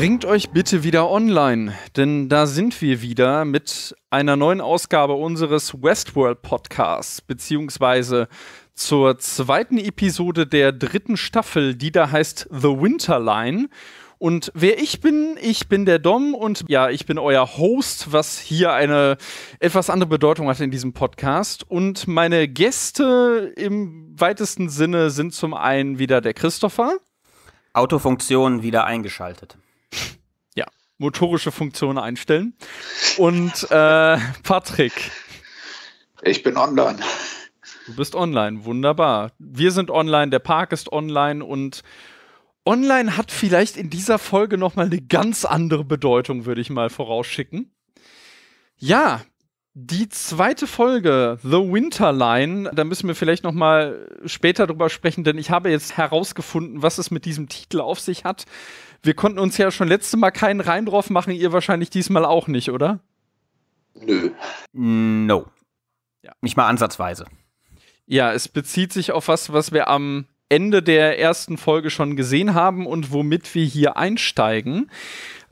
Bringt euch bitte wieder online, denn da sind wir wieder mit einer neuen Ausgabe unseres Westworld-Podcasts, beziehungsweise zur zweiten Episode der dritten Staffel, die da heißt The Winter Line. Und wer ich bin der Dom und ja, ich bin euer Host, was hier eine etwas andere Bedeutung hat in diesem Podcast. Und meine Gäste im weitesten Sinne sind zum einen wieder der Christopher. Autofunktion wieder eingeschaltet. Ja, motorische Funktionen einstellen. Und Patrick. Ich bin online. Du bist online, wunderbar. Wir sind online, der Park ist online und online hat vielleicht in dieser Folge nochmal eine ganz andere Bedeutung, würde ich mal vorausschicken. Ja, die zweite Folge, The Winter Line, da müssen wir vielleicht nochmal später drüber sprechen, denn ich habe jetzt herausgefunden, was es mit diesem Titel auf sich hat. Wir konnten uns ja schon letztes Mal keinen Reim drauf machen, ihr wahrscheinlich diesmal auch nicht, oder? Nö. No. Ja. Nicht mal ansatzweise. Ja, es bezieht sich auf was, was wir am Ende der ersten Folge schon gesehen haben und womit wir hier einsteigen.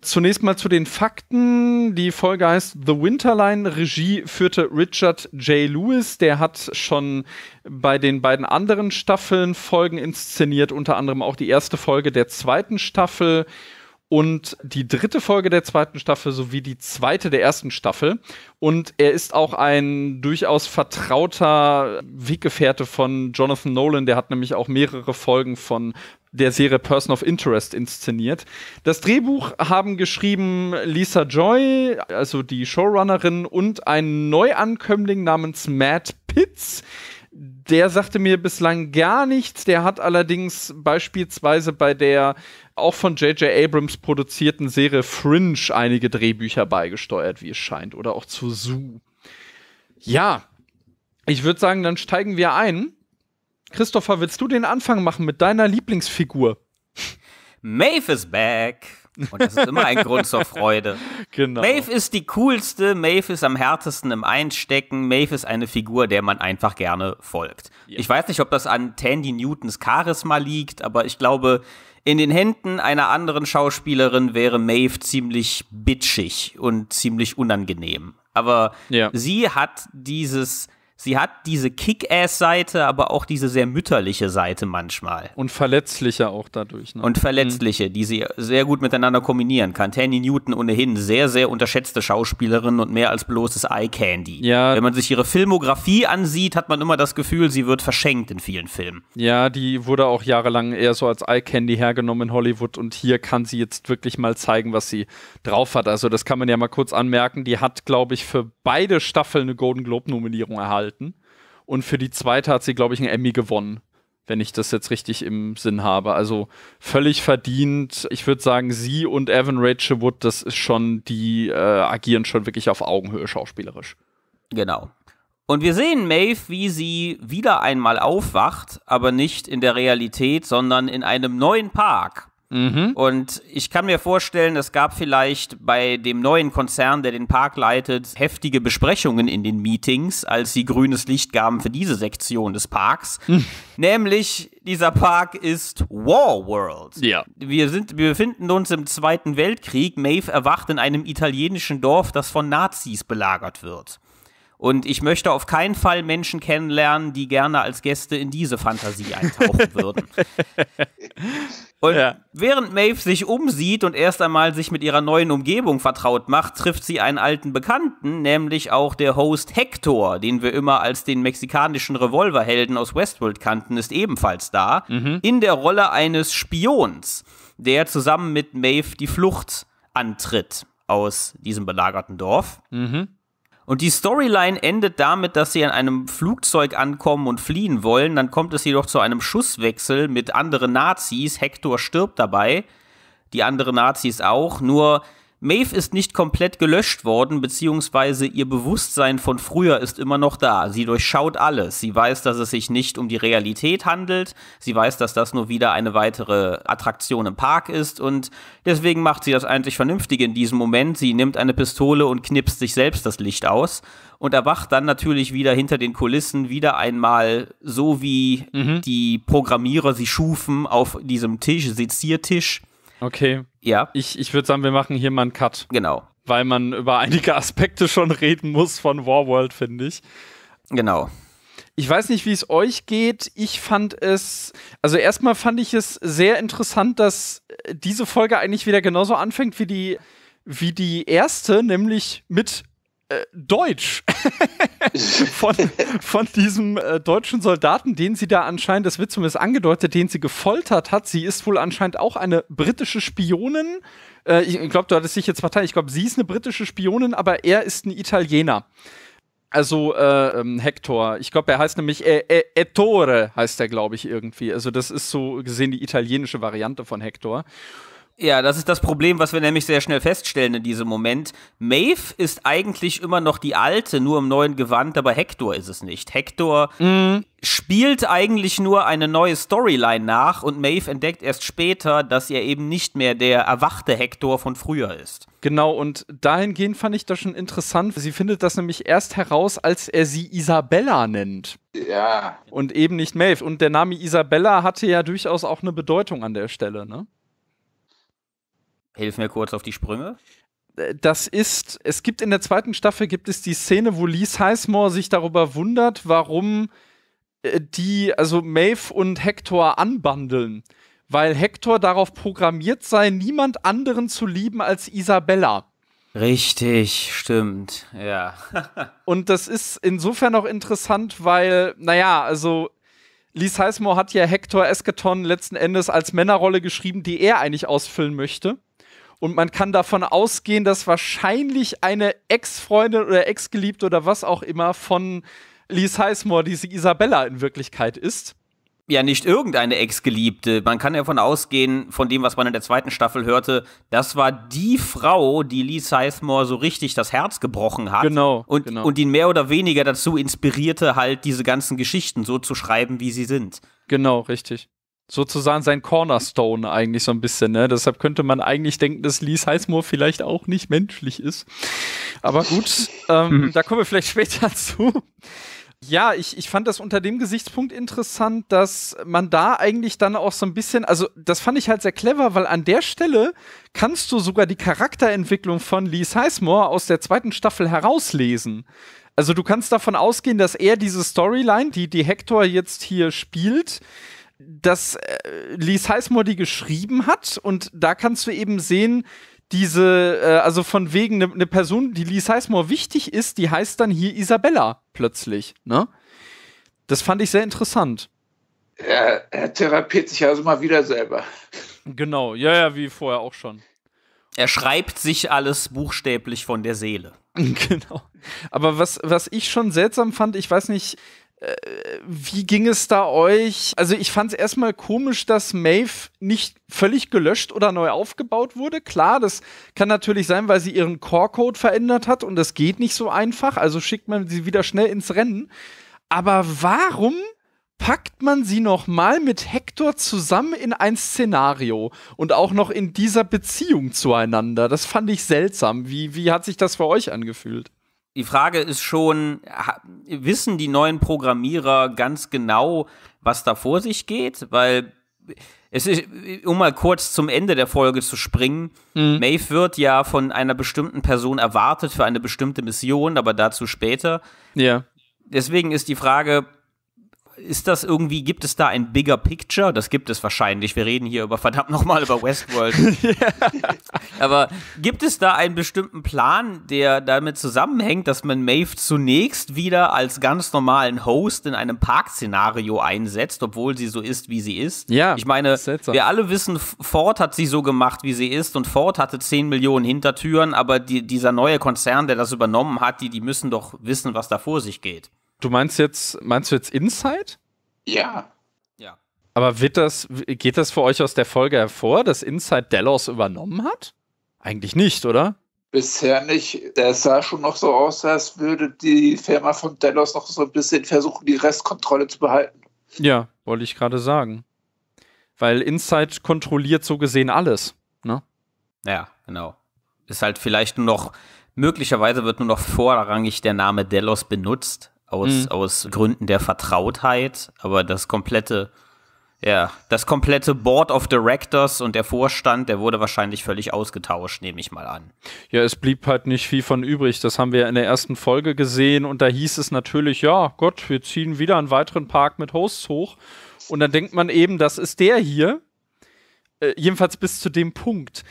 Zunächst mal zu den Fakten. Die Folge heißt The Winter Line. Regie führte Richard J. Lewis. Der hat schon bei den beiden anderen Staffeln Folgen inszeniert, unter anderem auch die erste Folge der zweiten Staffel und die dritte Folge der zweiten Staffel sowie die zweite der ersten Staffel. Und er ist auch ein durchaus vertrauter Weggefährte von Jonathan Nolan. Der hat nämlich auch mehrere Folgen von der Serie Person of Interest inszeniert. Das Drehbuch haben geschrieben Lisa Joy, also die Showrunnerin, und ein Neuankömmling namens Matt Pitts. Der sagte mir bislang gar nichts. Der hat allerdings beispielsweise bei der auch von J.J. Abrams produzierten Serie Fringe einige Drehbücher beigesteuert, wie es scheint, oder auch zu Zoo. Ja, ich würde sagen, dann steigen wir ein. Christopher, willst du den Anfang machen mit deiner Lieblingsfigur? Maeve is back. Und das ist immer ein Grund zur Freude. Genau. Maeve ist die coolste, Maeve ist am härtesten im Einstecken, Maeve ist eine Figur, der man einfach gerne folgt. Ja. Ich weiß nicht, ob das an Thandie Newtons Charisma liegt, aber ich glaube, in den Händen einer anderen Schauspielerin wäre Maeve ziemlich bitchig und ziemlich unangenehm. Aber ja, sie hat diese Kick-Ass-Seite, aber auch diese sehr mütterliche Seite manchmal. Und verletzliche auch dadurch. Ne? Und verletzliche, die sie sehr gut miteinander kombinieren kann. Thandie Newton ohnehin sehr, sehr unterschätzte Schauspielerin und mehr als bloßes Eye-Candy. Ja. Wenn man sich ihre Filmografie ansieht, hat man immer das Gefühl, sie wird verschenkt in vielen Filmen. Ja, die wurde auch jahrelang eher so als Eye-Candy hergenommen in Hollywood. Und hier kann sie jetzt wirklich mal zeigen, was sie drauf hat. Also das kann man ja mal kurz anmerken. Die hat, glaube ich, für beide Staffeln eine Golden Globe-Nominierung erhalten. Und für die zweite hat sie, glaube ich, einen Emmy gewonnen, wenn ich das jetzt richtig im Sinn habe. Also völlig verdient. Ich würde sagen, sie und Evan Rachel Wood, das ist schon, die agieren schon wirklich auf Augenhöhe schauspielerisch. Genau. Und wir sehen Maeve, wie sie wieder einmal aufwacht, aber nicht in der Realität, sondern in einem neuen Park. Mhm. Und ich kann mir vorstellen, es gab vielleicht bei dem neuen Konzern, der den Park leitet, heftige Besprechungen in den Meetings, als sie grünes Licht gaben für diese Sektion des Parks. Mhm. Nämlich, dieser Park ist Warworld. Ja. Wir befinden uns im Zweiten Weltkrieg. Maeve erwacht in einem italienischen Dorf, das von Nazis belagert wird. Und ich möchte auf keinen Fall Menschen kennenlernen, die gerne als Gäste in diese Fantasie eintauchen würden. Und ja, während Maeve sich umsieht und erst einmal sich mit ihrer neuen Umgebung vertraut macht, trifft sie einen alten Bekannten, nämlich auch der Host Hector, den wir immer als den mexikanischen Revolverhelden aus Westworld kannten, ist ebenfalls da, in der Rolle eines Spions, der zusammen mit Maeve die Flucht antritt aus diesem belagerten Dorf. Mhm. Und die Storyline endet damit, dass sie an einem Flugzeug ankommen und fliehen wollen. Dann kommt es jedoch zu einem Schusswechsel mit anderen Nazis. Hector stirbt dabei, die anderen Nazis auch. Nur Maeve ist nicht komplett gelöscht worden, beziehungsweise ihr Bewusstsein von früher ist immer noch da. Sie durchschaut alles. Sie weiß, dass es sich nicht um die Realität handelt. Sie weiß, dass das nur wieder eine weitere Attraktion im Park ist. Und deswegen macht sie das einzig Vernünftige in diesem Moment. Sie nimmt eine Pistole und knipst sich selbst das Licht aus. Und erwacht dann natürlich wieder hinter den Kulissen wieder einmal, so wie die Programmierer sie schufen, auf diesem Tisch, Seziertisch. Okay. Ja. Ich würde sagen, wir machen hier mal einen Cut. Genau. Weil man über einige Aspekte schon reden muss von Warworld, finde ich. Genau. Ich weiß nicht, wie es euch geht. Ich fand es, also erstmal fand ich es sehr interessant, dass diese Folge eigentlich wieder genauso anfängt wie die erste, nämlich mit Deutsch von diesem deutschen Soldaten, den sie da anscheinend, das wird zumindest angedeutet, den sie gefoltert hat. Sie ist wohl anscheinend auch eine britische Spionin. Ich glaube, du hattest dich jetzt verteilt. Ich glaube, sie ist eine britische Spionin, aber er ist ein Italiener. Also Hector. Ich glaube, er heißt nämlich Ettore, heißt er, glaube ich, irgendwie. Also das ist so gesehen die italienische Variante von Hector. Ja, das ist das Problem, was wir nämlich sehr schnell feststellen in diesem Moment. Maeve ist eigentlich immer noch die alte, nur im neuen Gewand, aber Hector ist es nicht. Hector spielt eigentlich nur eine neue Storyline nach und Maeve entdeckt erst später, dass er eben nicht mehr der erwachte Hector von früher ist. Genau, und dahingehend fand ich das schon interessant. Sie findet das nämlich erst heraus, als er sie Isabella nennt. Ja. Und eben nicht Maeve. Und der Name Isabella hatte ja durchaus auch eine Bedeutung an der Stelle, ne? Hilf mir kurz auf die Sprünge. Es gibt in der zweiten Staffel gibt es die Szene, wo Lee Sizemore sich darüber wundert, warum also Maeve und Hector anbandeln. Weil Hector darauf programmiert sei, niemand anderen zu lieben als Isabella. Richtig, stimmt, ja. Und das ist insofern auch interessant, weil, naja, also Lee Sizemore hat ja Hector Eschaton letzten Endes als Männerrolle geschrieben, die er eigentlich ausfüllen möchte. Und man kann davon ausgehen, dass wahrscheinlich eine Ex-Freundin oder Ex-Geliebte oder was auch immer von Lee Sizemore, diese Isabella in Wirklichkeit ist. Ja, nicht irgendeine Ex-Geliebte. Man kann davon ausgehen, von dem, was man in der zweiten Staffel hörte, das war die Frau, die Lee Sizemore so richtig das Herz gebrochen hat. Genau. Und ihn mehr oder weniger dazu inspirierte, halt diese ganzen Geschichten so zu schreiben, wie sie sind. Genau, richtig. Sozusagen sein Cornerstone eigentlich so ein bisschen, ne? Deshalb könnte man eigentlich denken, dass Lee Sizemore vielleicht auch nicht menschlich ist. Aber gut, da kommen wir vielleicht später zu. Ja, ich fand das unter dem Gesichtspunkt interessant, dass man da eigentlich dann auch so ein bisschen, also das fand ich halt sehr clever, weil an der Stelle kannst du sogar die Charakterentwicklung von Lee Sizemore aus der zweiten Staffel herauslesen. Also du kannst davon ausgehen, dass er diese Storyline, die Hector jetzt hier spielt, dass Lee Sizemore die geschrieben hat, und da kannst du eben sehen, diese, also von wegen eine Person, die Lee Sizemore wichtig ist, die heißt dann hier Isabella plötzlich, ne? Das fand ich sehr interessant. Er therapiert sich also mal wieder selber. Genau, ja, wie vorher auch schon. Er schreibt sich alles buchstäblich von der Seele. Genau. Aber was ich schon seltsam fand, ich weiß nicht, wie ging es da euch? Also ich fand es erstmal komisch, dass Maeve nicht völlig gelöscht oder neu aufgebaut wurde. Klar, das kann natürlich sein, weil sie ihren Core-Code verändert hat und das geht nicht so einfach. Also schickt man sie wieder schnell ins Rennen. Aber warum packt man sie nochmal mit Hector zusammen in ein Szenario und auch noch in dieser Beziehung zueinander? Das fand ich seltsam. Wie hat sich das für euch angefühlt? Die Frage ist schon, wissen die neuen Programmierer ganz genau, was da vor sich geht? Weil, es ist, um mal kurz zum Ende der Folge zu springen, Maeve wird ja von einer bestimmten Person erwartet für eine bestimmte Mission, aber dazu später. Ja. Deswegen ist die Frage, ist das irgendwie, gibt es da ein bigger picture? Das gibt es wahrscheinlich. Wir reden hier verdammt nochmal über Westworld. Ja. Aber gibt es da einen bestimmten Plan, der damit zusammenhängt, dass man Maeve zunächst wieder als ganz normalen Host in einem Parkszenario einsetzt, obwohl sie so ist, wie sie ist? Ja. Ich meine, wir alle wissen, Ford hat sie so gemacht, wie sie ist, und Ford hatte 10 Millionen Hintertüren, aber dieser neue Konzern, der das übernommen hat, die müssen doch wissen, was da vor sich geht. Du meinst du jetzt Inside? Ja. Ja. Aber geht das für euch aus der Folge hervor, dass Inside Delos übernommen hat? Eigentlich nicht, oder? Bisher nicht. Es sah schon noch so aus, als würde die Firma von Delos noch so ein bisschen versuchen, die Restkontrolle zu behalten. Ja, wollte ich gerade sagen. Weil Inside kontrolliert so gesehen alles, ne? Ja, genau. Ist halt vielleicht nur noch, möglicherweise wird nur noch vorrangig der Name Delos benutzt. Aus Gründen der Vertrautheit, aber das komplette Ja, das komplette Board of Directors und der Vorstand, der wurde wahrscheinlich völlig ausgetauscht, nehme ich mal an. Ja, es blieb halt nicht viel von übrig. Das haben wir ja in der ersten Folge gesehen und da hieß es natürlich, ja Gott, wir ziehen wieder einen weiteren Park mit Hosts hoch. Und dann denkt man eben, das ist der hier. Jedenfalls bis zu dem Punkt.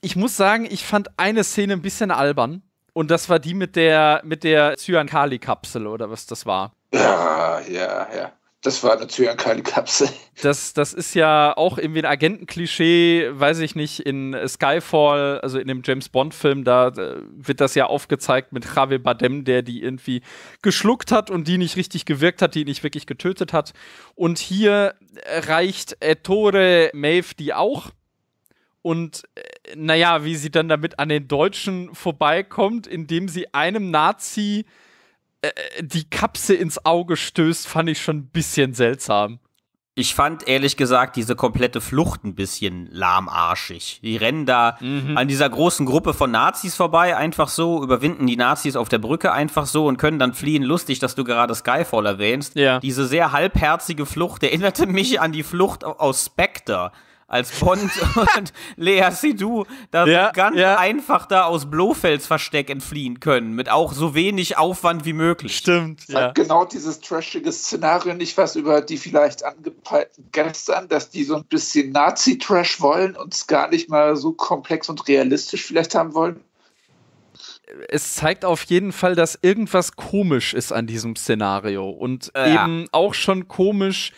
Ich muss sagen, ich fand eine Szene ein bisschen albern. Und das war die mit der Cyankali-Kapsel oder was das war. Ja, ja, ja. Das war eine Cyankali-Kapsel. Das ist ja auch irgendwie ein Agenten-Klischee, weiß ich nicht, in Skyfall, also in dem James-Bond-Film, da wird das ja aufgezeigt mit Javier Bardem, der die irgendwie geschluckt hat und die nicht richtig gewirkt hat, die nicht wirklich getötet hat. Und hier reicht Ettore Maeve die auch. Und naja, wie sie dann damit an den Deutschen vorbeikommt, indem sie einem Nazi die Kapsel ins Auge stößt, fand ich schon ein bisschen seltsam. Ich fand ehrlich gesagt diese komplette Flucht ein bisschen lahmarschig. Die rennen da an dieser großen Gruppe von Nazis vorbei, einfach so, überwinden die Nazis auf der Brücke einfach so und können dann fliehen. Lustig, dass du gerade Skyfall erwähnst. Ja. Diese sehr halbherzige Flucht erinnerte mich an die Flucht aus Spectre. Als Bond und Lea Seydoux da ja, ganz ja. einfach da aus Blofelds Versteck entfliehen können, mit auch so wenig Aufwand wie möglich. Stimmt. Ja. Hat genau dieses trashige Szenario nicht was über die vielleicht angepeilten Gäste an, dass die so ein bisschen Nazi-Trash wollen und es gar nicht mal so komplex und realistisch vielleicht haben wollen? Es zeigt auf jeden Fall, dass irgendwas komisch ist an diesem Szenario und eben auch schon komisch,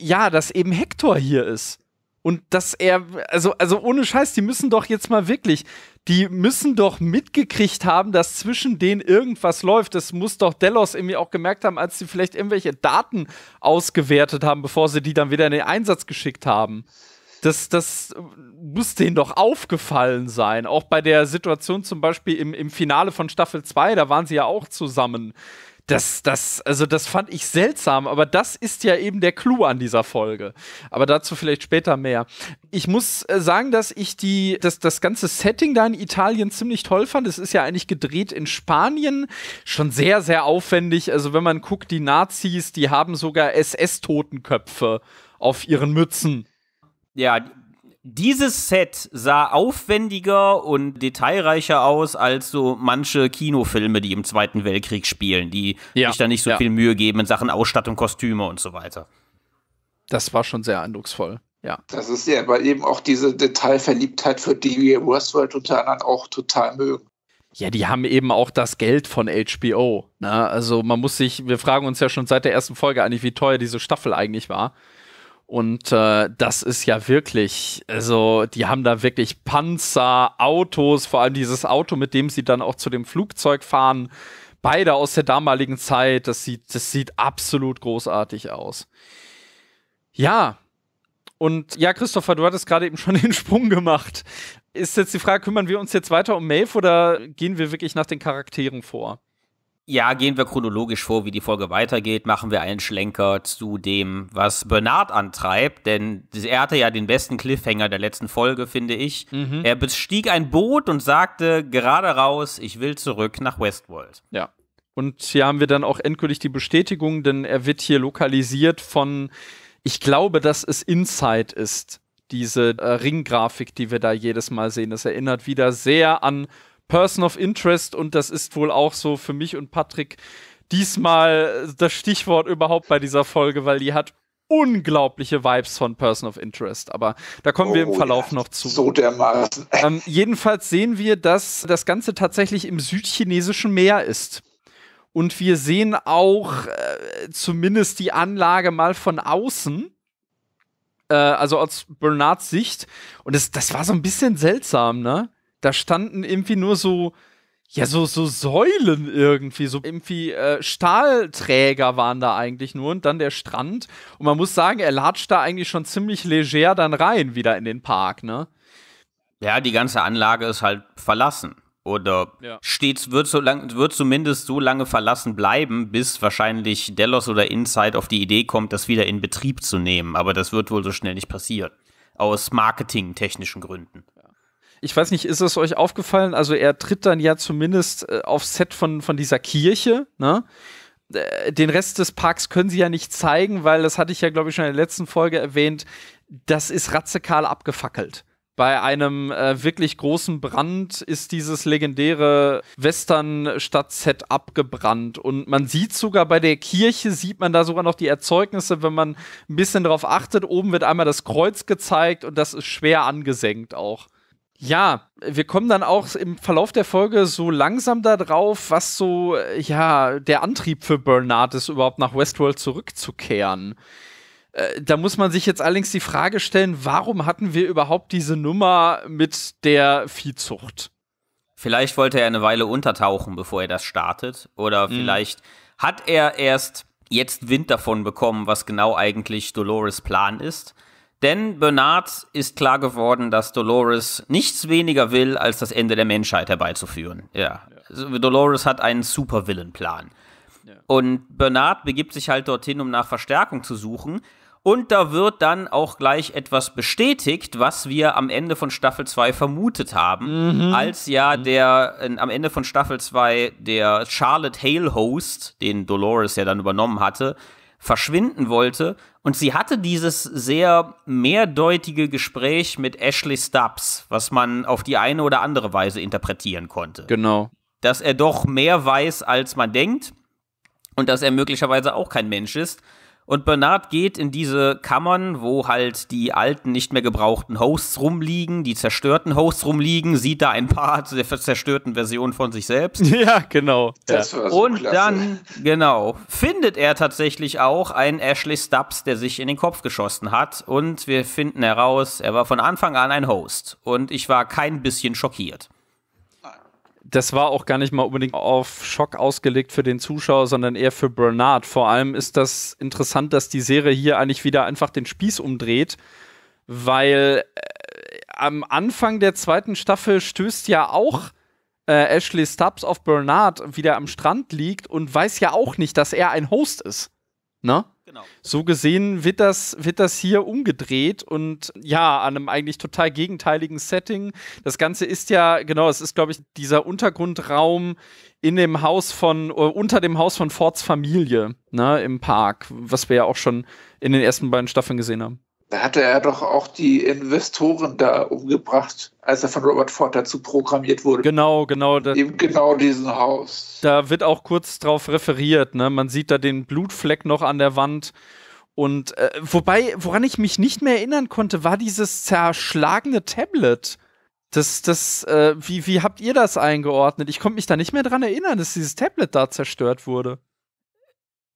ja, dass eben Hector hier ist. Und dass er, also ohne Scheiß, die müssen doch jetzt mal wirklich, die müssen doch mitgekriegt haben, dass zwischen denen irgendwas läuft. Das muss doch Delos irgendwie auch gemerkt haben, als sie vielleicht irgendwelche Daten ausgewertet haben, bevor sie die dann wieder in den Einsatz geschickt haben. Das muss denen doch aufgefallen sein. Auch bei der Situation zum Beispiel im Finale von Staffel 2, da waren sie ja auch zusammen. Das fand ich seltsam, aber das ist ja eben der Clou an dieser Folge. Aber dazu vielleicht später mehr. Ich muss sagen, dass ich das ganze Setting da in Italien ziemlich toll fand. Es ist ja eigentlich gedreht in Spanien, schon sehr, sehr aufwendig. Also wenn man guckt, die Nazis, die haben sogar SS-Totenköpfe auf ihren Mützen. Ja, dieses Set sah aufwendiger und detailreicher aus als so manche Kinofilme, die im Zweiten Weltkrieg spielen, die sich da nicht so viel Mühe geben in Sachen Ausstattung, Kostüme und so weiter. Das war schon sehr eindrucksvoll, ja. Das ist ja aber eben auch diese Detailverliebtheit, für die wir Westworld unter anderem auch total mögen. Ja, die haben eben auch das Geld von HBO, ne? Also man muss sich, wir fragen uns ja schon seit der ersten Folge eigentlich, wie teuer diese Staffel eigentlich war. Und das ist ja wirklich, also die haben da wirklich Panzer, Autos, vor allem dieses Auto, mit dem sie dann auch zu dem Flugzeug fahren, beide aus der damaligen Zeit, das sieht absolut großartig aus. Ja, und ja, Christopher, du hattest gerade eben schon den Sprung gemacht. Ist jetzt die Frage, kümmern wir uns jetzt weiter um Maeve oder gehen wir wirklich nach den Charakteren vor? Ja, gehen wir chronologisch vor, wie die Folge weitergeht, machen wir einen Schlenker zu dem, was Bernard antreibt, denn er hatte ja den besten Cliffhanger der letzten Folge, finde ich. Er bestieg ein Boot und sagte gerade raus, ich will zurück nach Westworld. Ja, und hier haben wir dann auch endgültig die Bestätigung, denn er wird hier lokalisiert von, ich glaube, dass es Inside ist, diese Ringgrafik, die wir da jedes Mal sehen. Das erinnert wieder sehr an Person of Interest und das ist wohl auch so für mich und Patrick diesmal das Stichwort überhaupt bei dieser Folge, weil die hat unglaubliche Vibes von Person of Interest, aber da kommen wir im Verlauf noch zu. So dermaßen. Jedenfalls sehen wir, dass das Ganze tatsächlich im südchinesischen Meer ist. Und wir sehen auch zumindest die Anlage mal von außen, also aus Bernards Sicht. Und das war so ein bisschen seltsam, ne? Da standen irgendwie nur so, ja, so Säulen irgendwie, so irgendwie Stahlträger waren da eigentlich nur und dann der Strand. Und man muss sagen, er latscht da eigentlich schon ziemlich leger dann rein wieder in den Park, ne? Ja, die ganze Anlage ist halt verlassen. Oder stets wird zumindest so lange verlassen bleiben, bis wahrscheinlich Delos oder Inside auf die Idee kommt, das wieder in Betrieb zu nehmen. Aber das wird wohl so schnell nicht passieren. Aus marketingtechnischen Gründen. Ich weiß nicht, ist es euch aufgefallen? Also er tritt dann ja zumindest aufs Set von dieser Kirche, ne? den Rest des Parks können sie ja nicht zeigen, weil, das hatte ich ja, glaube ich, schon in der letzten Folge erwähnt, das ist radikal abgefackelt. Bei einem wirklich großen Brand ist dieses legendäre Western-Stadt-Set abgebrannt. Und man sieht sogar bei der Kirche, sieht man da sogar noch die Erzeugnisse, wenn man ein bisschen drauf achtet. Oben wird einmal das Kreuz gezeigt und das ist schwer angesenkt auch. Ja, wir kommen dann auch im Verlauf der Folge so langsam da drauf, was so, ja, der Antrieb für Bernard ist, überhaupt nach Westworld zurückzukehren. Da muss man sich jetzt allerdings die Frage stellen, warum hatten wir überhaupt diese Nummer mit der Viehzucht? Vielleicht wollte er eine Weile untertauchen, bevor er das startet. Oder vielleicht hat er erst jetzt Wind davon bekommen, was genau eigentlich Dolores' Plan ist. Denn Bernard ist klar geworden, dass Dolores nichts weniger will, als das Ende der Menschheit herbeizuführen. Ja, also Dolores hat einen Supervillain-Plan. Ja. Und Bernard begibt sich halt dorthin, um nach Verstärkung zu suchen. Und da wird dann auch gleich etwas bestätigt, was wir am Ende von Staffel 2 vermutet haben. Mhm. Als ja am Ende von Staffel 2 der Charlotte Hale-Host, den Dolores ja dann übernommen hatte, verschwinden wollte. Und sie hatte dieses sehr mehrdeutige Gespräch mit Ashley Stubbs, was man auf die eine oder andere Weise interpretieren konnte. Genau. Dass er doch mehr weiß, als man denkt. Und dass er möglicherweise auch kein Mensch ist. Und Bernard geht in diese Kammern, wo halt die alten, nicht mehr gebrauchten Hosts rumliegen, die zerstörten Hosts rumliegen, sieht da ein paar der zerstörten Versionen von sich selbst. Ja, genau. Das war so klasse. Und dann, genau, findet er tatsächlich auch einen Ashley Stubbs, der sich in den Kopf geschossen hat. Und wir finden heraus, er war von Anfang an ein Host. Und ich war kein bisschen schockiert. Das war auch gar nicht mal unbedingt auf Schock ausgelegt für den Zuschauer, sondern eher für Bernard. Vor allem ist das interessant, dass die Serie hier eigentlich wieder einfach den Spieß umdreht, weil am Anfang der zweiten Staffel stößt ja auch Ashley Stubbs auf Bernard, wie der am Strand liegt und weiß ja auch nicht, dass er ein Host ist. Ne? Genau. So gesehen wird das hier umgedreht und ja, an einem eigentlich total gegenteiligen Setting. Das Ganze ist ja, genau, es ist, glaube ich, dieser Untergrundraum in dem Haus von, unter dem Haus von Fords Familie, ne, im Park, was wir ja auch schon in den ersten beiden Staffeln gesehen haben. Da hatte er doch auch die Investoren da umgebracht, als er von Robert Ford dazu programmiert wurde. Genau. Eben genau diesen Haus. Da wird auch kurz drauf referiert, ne? Man sieht da den Blutfleck noch an der Wand. Und wobei, woran ich mich nicht mehr erinnern konnte, war dieses zerschlagene Tablet. Wie habt ihr das eingeordnet? Ich konnte mich da nicht mehr dran erinnern, dass dieses Tablet da zerstört wurde.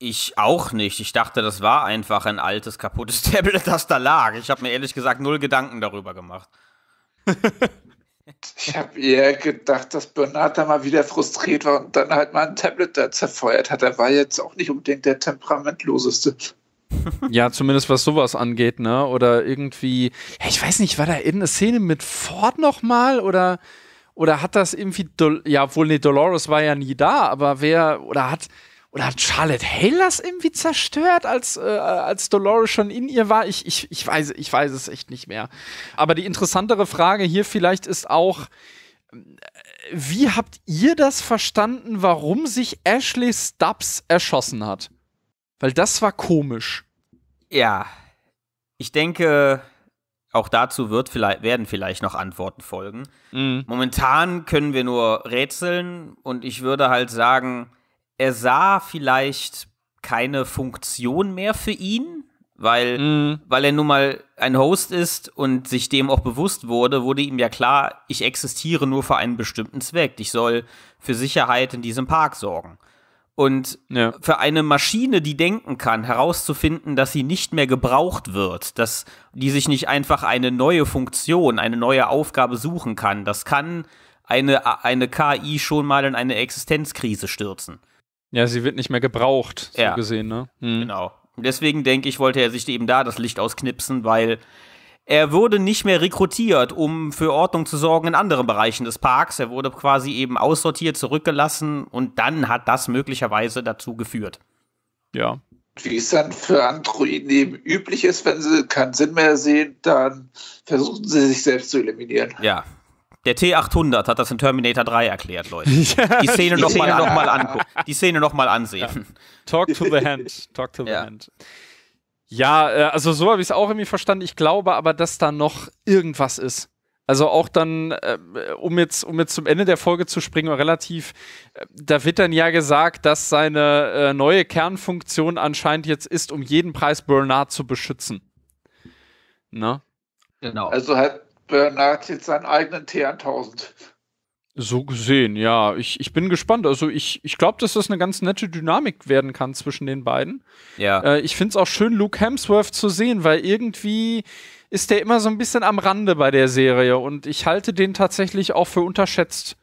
Ich auch nicht. Ich dachte, das war einfach ein altes, kaputtes Tablet, das da lag. Ich habe mir ehrlich gesagt null Gedanken darüber gemacht. Ich habe eher gedacht, dass Bernard da mal wieder frustriert war und dann halt mal ein Tablet da zerfeuert hat. Er war jetzt auch nicht unbedingt der temperamentloseste. Ja, zumindest was sowas angeht, ne? Oder irgendwie, ich weiß nicht, war da irgendeine Szene mit Ford nochmal oder... Oder hat das irgendwie, Dolores war ja nie da, aber hat Charlotte Hale das irgendwie zerstört, als Dolores schon in ihr war? Ich weiß es echt nicht mehr. Aber die interessantere Frage hier vielleicht ist auch, wie habt ihr das verstanden, warum sich Ashley Stubbs erschossen hat? Weil das war komisch. Ja, ich denke, auch dazu werden vielleicht noch Antworten folgen. Mhm. Momentan können wir nur rätseln und ich würde halt sagen, er sah vielleicht keine Funktion mehr für ihn, weil er nun mal ein Host ist und sich dem auch bewusst wurde ihm ja klar, ich existiere nur für einen bestimmten Zweck. Ich soll für Sicherheit in diesem Park sorgen. Und ja, für eine Maschine, die denken kann, herauszufinden, dass sie nicht mehr gebraucht wird, dass die sich nicht einfach eine neue Funktion, eine neue Aufgabe suchen kann, das kann eine KI schon mal in eine Existenzkrise stürzen. Ja, sie wird nicht mehr gebraucht, so gesehen, ne? Hm. Genau. Deswegen denke ich, wollte er sich eben da das Licht ausknipsen, weil er wurde nicht mehr rekrutiert, um für Ordnung zu sorgen in anderen Bereichen des Parks. Er wurde quasi eben aussortiert, zurückgelassen und dann hat das möglicherweise dazu geführt. Ja. Wie es dann für Androiden eben üblich ist, wenn sie keinen Sinn mehr sehen, dann versuchen sie sich selbst zu eliminieren. Ja. Der T-800 hat das in Terminator 3 erklärt, Leute. Ja, die Szene nochmal angucken. Die Szene nochmal ansehen. Ja. Talk to the hand. Talk to the hand. Ja, also so habe ich es auch irgendwie verstanden. Ich glaube aber, dass da noch irgendwas ist. Also auch dann, um jetzt zum Ende der Folge zu springen, relativ, da wird dann ja gesagt, dass seine neue Kernfunktion anscheinend jetzt ist, um jeden Preis Bernard zu beschützen. Ne? Genau. Also hat Bernard jetzt seinen eigenen T-1000. So gesehen, ja. Ich bin gespannt. Also ich glaube, dass das eine ganz nette Dynamik werden kann zwischen den beiden. Ja. Ich finde es auch schön, Luke Hemsworth zu sehen, weil irgendwie ist der immer so ein bisschen am Rande bei der Serie und ich halte den tatsächlich auch für unterschätzt.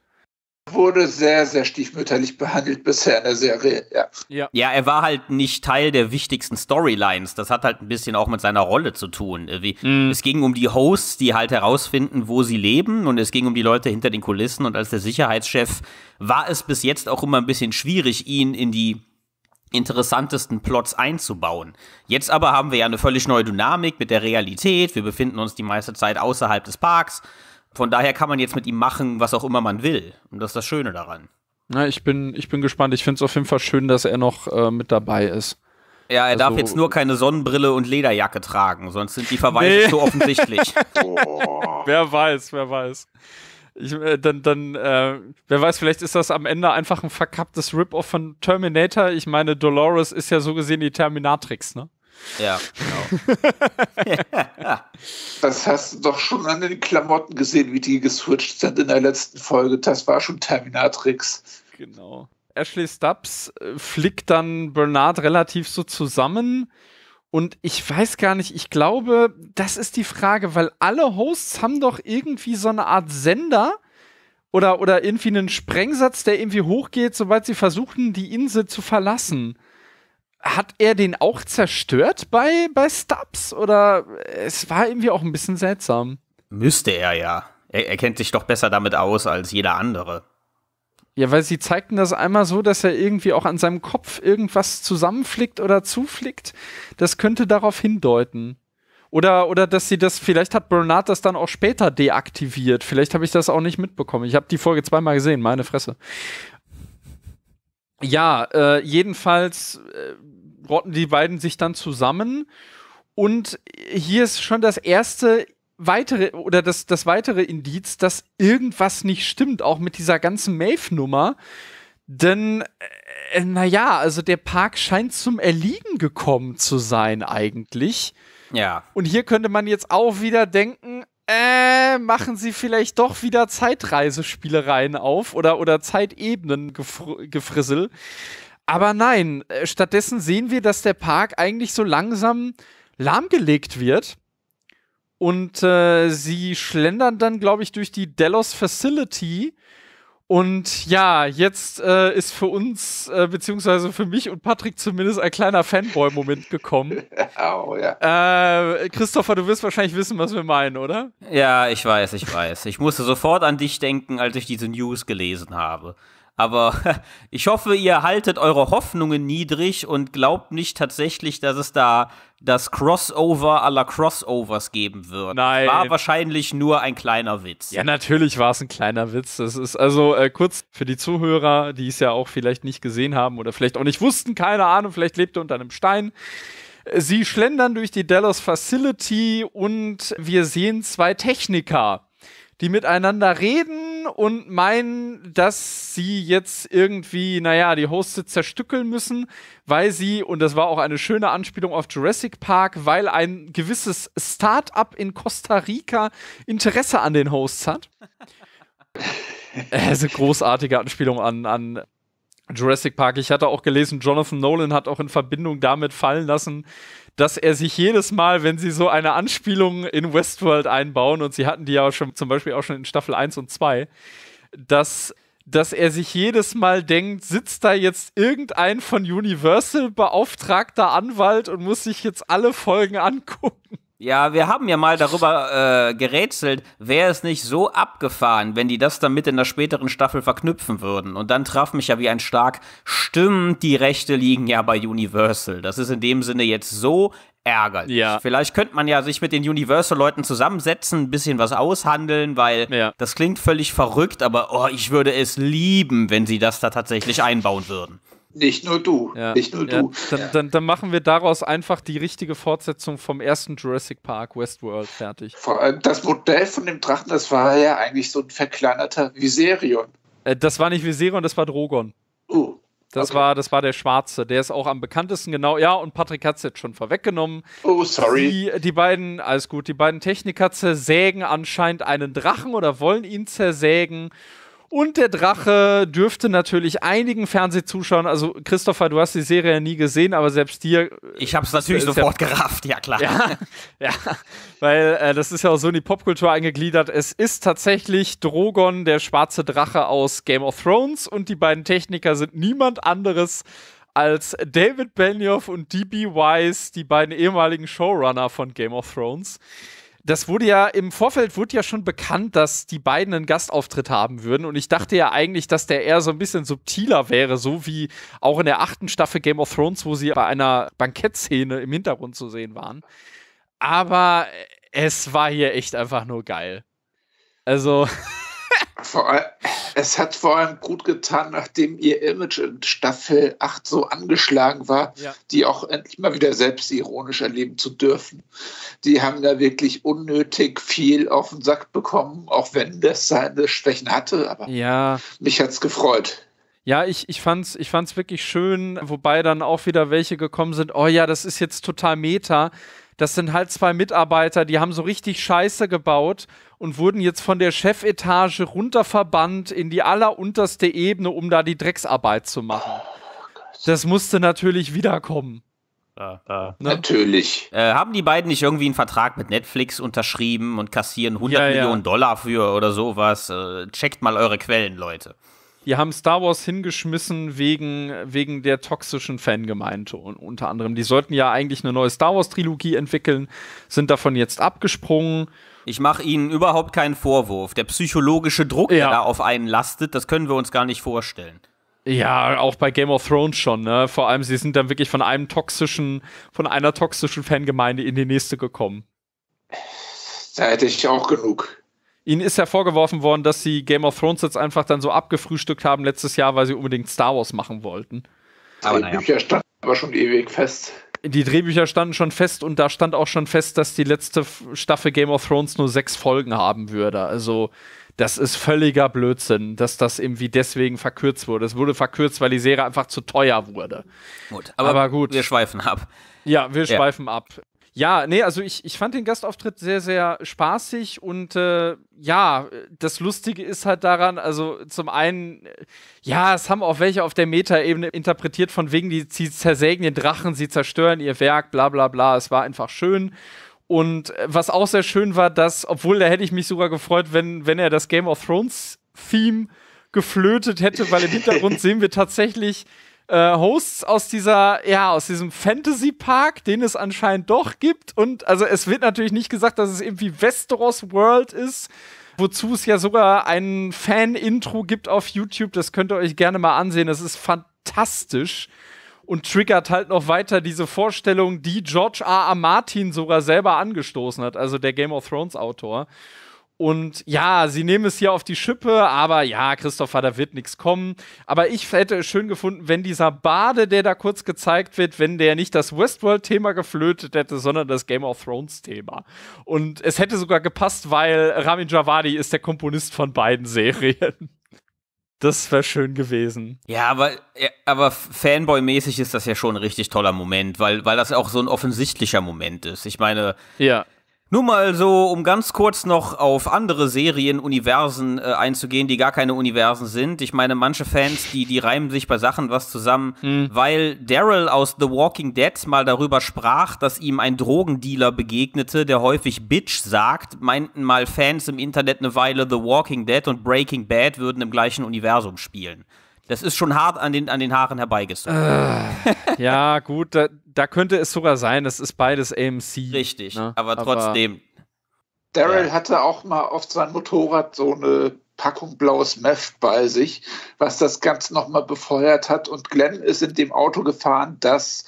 Wurde sehr, sehr stiefmütterlich behandelt bisher in der Serie, ja. Er war halt nicht Teil der wichtigsten Storylines. Das hat halt ein bisschen auch mit seiner Rolle zu tun. Es ging um die Hosts, die halt herausfinden, wo sie leben, und es ging um die Leute hinter den Kulissen, und als der Sicherheitschef war es bis jetzt auch immer ein bisschen schwierig, ihn in die interessantesten Plots einzubauen. Jetzt aber haben wir ja eine völlig neue Dynamik mit der Realität. Wir befinden uns die meiste Zeit außerhalb des Parks. Von daher kann man jetzt mit ihm machen, was auch immer man will. Und das ist das Schöne daran. Na, ich bin gespannt. Ich finde es auf jeden Fall schön, dass er noch mit dabei ist. Ja, er darf jetzt nur keine Sonnenbrille und Lederjacke tragen, sonst sind die Verweise so offensichtlich. Oh. Wer weiß. Wer weiß, vielleicht ist das am Ende einfach ein verkapptes Rip-Off von Terminator. Ich meine, Dolores ist ja so gesehen die Terminatrix, ne? Ja, genau. Das hast du doch schon an den Klamotten gesehen, wie die geswitcht sind in der letzten Folge. Das war schon Terminatrix. Genau. Ashley Stubbs flickt dann Bernard relativ so zusammen. Und ich weiß gar nicht, ich glaube, das ist die Frage, weil alle Hosts haben doch irgendwie so eine Art Sender oder irgendwie einen Sprengsatz, der irgendwie hochgeht, sobald sie versuchen, die Insel zu verlassen. Hat er den auch zerstört bei Stubbs? Oder es war irgendwie auch ein bisschen seltsam. Müsste er ja. Er kennt sich doch besser damit aus als jeder andere. Ja, weil sie zeigten das einmal so, dass er irgendwie auch an seinem Kopf irgendwas zusammenflickt oder zuflickt. Das könnte darauf hindeuten. Oder dass sie das, vielleicht hat Bernard das dann auch später deaktiviert. Vielleicht habe ich das auch nicht mitbekommen. Ich habe die Folge zweimal gesehen, meine Fresse. Ja, jedenfalls rotten die beiden sich dann zusammen. Und hier ist schon das erste das weitere Indiz, dass irgendwas nicht stimmt, auch mit dieser ganzen Maeve-Nummer. Denn, naja, also der Park scheint zum Erliegen gekommen zu sein eigentlich. Ja. Und hier könnte man jetzt auch wieder denken, machen sie vielleicht doch wieder Zeitreisespielereien auf oder Zeitebenen gefrissel. Aber nein, stattdessen sehen wir, dass der Park eigentlich so langsam lahmgelegt wird. Und sie schlendern dann, glaube ich, durch die Delos Facility. Und ja, jetzt ist für uns, beziehungsweise für mich und Patrick zumindest, ein kleiner Fanboy-Moment gekommen. Oh, ja. Christopher, du wirst wahrscheinlich wissen, was wir meinen, oder? Ja, ich weiß. Ich musste sofort an dich denken, als ich diese News gelesen habe. Aber ich hoffe, ihr haltet eure Hoffnungen niedrig und glaubt nicht tatsächlich, dass es da das Crossover aller Crossovers geben wird. Nein. War wahrscheinlich nur ein kleiner Witz. Ja, natürlich war es ein kleiner Witz. Das ist also kurz für die Zuhörer, die es ja auch vielleicht nicht gesehen haben oder vielleicht auch nicht wussten, keine Ahnung, vielleicht lebte unter einem Stein. Sie schlendern durch die Delos Facility und wir sehen zwei Techniker, die miteinander reden und meinen, dass sie jetzt irgendwie, naja, die Hosts zerstückeln müssen, weil sie, und das war auch eine schöne Anspielung auf Jurassic Park, weil ein gewisses Start-up in Costa Rica Interesse an den Hosts hat. Das ist eine großartige Anspielung an Jurassic Park. Ich hatte auch gelesen, Jonathan Nolan hat auch in Verbindung damit fallen lassen, dass er sich jedes Mal, wenn sie so eine Anspielung in Westworld einbauen, und sie hatten die ja schon zum Beispiel auch schon in Staffel 1 und 2, dass er sich jedes Mal denkt, sitzt da jetzt irgendein von Universal beauftragter Anwalt und muss sich jetzt alle Folgen angucken. Ja, wir haben ja mal darüber gerätselt, wäre es nicht so abgefahren, wenn die das dann mit in der späteren Staffel verknüpfen würden. Und dann traf mich ja wie ein Schlag, stimmt, die Rechte liegen ja bei Universal. Das ist in dem Sinne jetzt so ärgerlich. Ja. Vielleicht könnte man ja sich mit den Universal-Leuten zusammensetzen, ein bisschen was aushandeln, weil das klingt völlig verrückt, aber oh, ich würde es lieben, wenn sie das da tatsächlich einbauen würden. Nicht nur du, nicht nur du. Dann machen wir daraus einfach die richtige Fortsetzung vom ersten Jurassic Park, Westworld, fertig. Vor allem das Modell von dem Drachen, das war ja eigentlich so ein verkleinerter Viserion. Das war nicht Viserion, das war Drogon. Das war der Schwarze, der ist auch am bekanntesten, genau. Ja, und Patrick hat es jetzt schon vorweggenommen. Oh, sorry. Die beiden Techniker zersägen anscheinend einen Drachen oder wollen ihn zersägen. Und der Drache dürfte natürlich einigen Fernsehzuschauern, also Christopher, du hast die Serie ja nie gesehen, aber selbst dir... Ich hab's natürlich sofort gerafft, ja klar. Ja, ja, weil das ist ja auch so in die Popkultur eingegliedert. Es ist tatsächlich Drogon, der schwarze Drache aus Game of Thrones, und die beiden Techniker sind niemand anderes als David Benioff und D.B. Weiss, die beiden ehemaligen Showrunner von Game of Thrones. Das wurde ja, im Vorfeld wurde ja schon bekannt, dass die beiden einen Gastauftritt haben würden, und ich dachte ja eigentlich, dass der eher so ein bisschen subtiler wäre, so wie auch in der 8. Staffel Game of Thrones, wo sie bei einer Bankettszene im Hintergrund zu sehen waren. Aber es war hier echt einfach nur geil. Also... Es hat vor allem gut getan, nachdem ihr Image in Staffel 8 so angeschlagen war, die auch endlich mal wieder selbstironisch erleben zu dürfen. Die haben da wirklich unnötig viel auf den Sack bekommen, auch wenn das seine Schwächen hatte, aber mich hat's gefreut. Ja, ich fand's wirklich schön, wobei dann auch wieder welche gekommen sind, oh ja, das ist jetzt total Meta. Das sind halt zwei Mitarbeiter, die haben so richtig Scheiße gebaut und wurden jetzt von der Chefetage runterverbannt in die allerunterste Ebene, um da die Drecksarbeit zu machen. Das musste natürlich wiederkommen. Ne? Natürlich. Haben die beiden nicht irgendwie einen Vertrag mit Netflix unterschrieben und kassieren 100 Millionen Dollar für oder sowas? Checkt mal eure Quellen, Leute. Die haben Star Wars hingeschmissen wegen der toxischen Fangemeinde unter anderem. Die sollten ja eigentlich eine neue Star Wars-Trilogie entwickeln, sind davon jetzt abgesprungen. Ich mache ihnen überhaupt keinen Vorwurf. Der psychologische Druck, der da auf einen lastet, das können wir uns gar nicht vorstellen. Ja, auch bei Game of Thrones schon, ne? Vor allem, sie sind dann wirklich von einer toxischen Fangemeinde in die nächste gekommen. Da hätte ich auch genug. Ihnen ist ja vorgeworfen worden, dass sie Game of Thrones jetzt einfach dann so abgefrühstückt haben letztes Jahr, weil sie unbedingt Star Wars machen wollten. Aber die Drehbücher standen aber schon ewig fest. Die Drehbücher standen schon fest, und da stand auch schon fest, dass die letzte Staffel Game of Thrones nur 6 Folgen haben würde. Also das ist völliger Blödsinn, dass das irgendwie deswegen verkürzt wurde. Es wurde verkürzt, weil die Serie einfach zu teuer wurde. Gut, aber gut. Wir schweifen ab. Ja, wir schweifen ab. Ja, nee, also ich fand den Gastauftritt sehr, sehr spaßig, und das Lustige ist halt daran, also zum einen, es haben auch welche auf der Meta-Ebene interpretiert, von wegen, sie zersägen den Drachen, sie zerstören ihr Werk, bla bla bla, es war einfach schön. Und was auch sehr schön war, dass, obwohl, da hätte ich mich sogar gefreut, wenn er das Game of Thrones-Theme geflötet hätte, weil im Hintergrund sehen wir tatsächlich Hosts aus diesem Fantasy-Park, den es anscheinend doch gibt. Und also es wird natürlich nicht gesagt, dass es irgendwie Westeros World ist, wozu es ja sogar ein Fan-Intro gibt auf YouTube. Das könnt ihr euch gerne mal ansehen. Das ist fantastisch und triggert halt noch weiter diese Vorstellung, die George R. R. Martin sogar selber angestoßen hat, also der Game of Thrones-Autor. Und ja, sie nehmen es hier auf die Schippe, aber ja, Christopher, da wird nichts kommen. Aber ich hätte es schön gefunden, wenn dieser Bade, der da kurz gezeigt wird, wenn der nicht das Westworld-Thema geflötet hätte, sondern das Game of Thrones-Thema. Und es hätte sogar gepasst, weil Ramin Djawadi ist der Komponist von beiden Serien. Das wäre schön gewesen. Ja, aber Fanboy-mäßig ist das ja schon ein richtig toller Moment, weil das auch so ein offensichtlicher Moment ist. Ich meine... Ja. Nur mal so, um ganz kurz noch auf andere Serienuniversen einzugehen, die gar keine Universen sind. Ich meine, manche Fans, die reimen sich bei Sachen was zusammen, weil Daryl aus The Walking Dead mal darüber sprach, dass ihm ein Drogendealer begegnete, der häufig Bitch sagt, meinten mal Fans im Internet eine Weile, The Walking Dead und Breaking Bad würden im gleichen Universum spielen. Das ist schon hart an den Haaren herbeigezogen. Ja, gut, da könnte es sogar sein, das ist beides AMC. Richtig, ne? aber trotzdem. Daryl hatte auch mal auf seinem Motorrad so eine Packung blaues Meth bei sich, was das Ganze nochmal befeuert hat. Und Glenn ist in dem Auto gefahren, das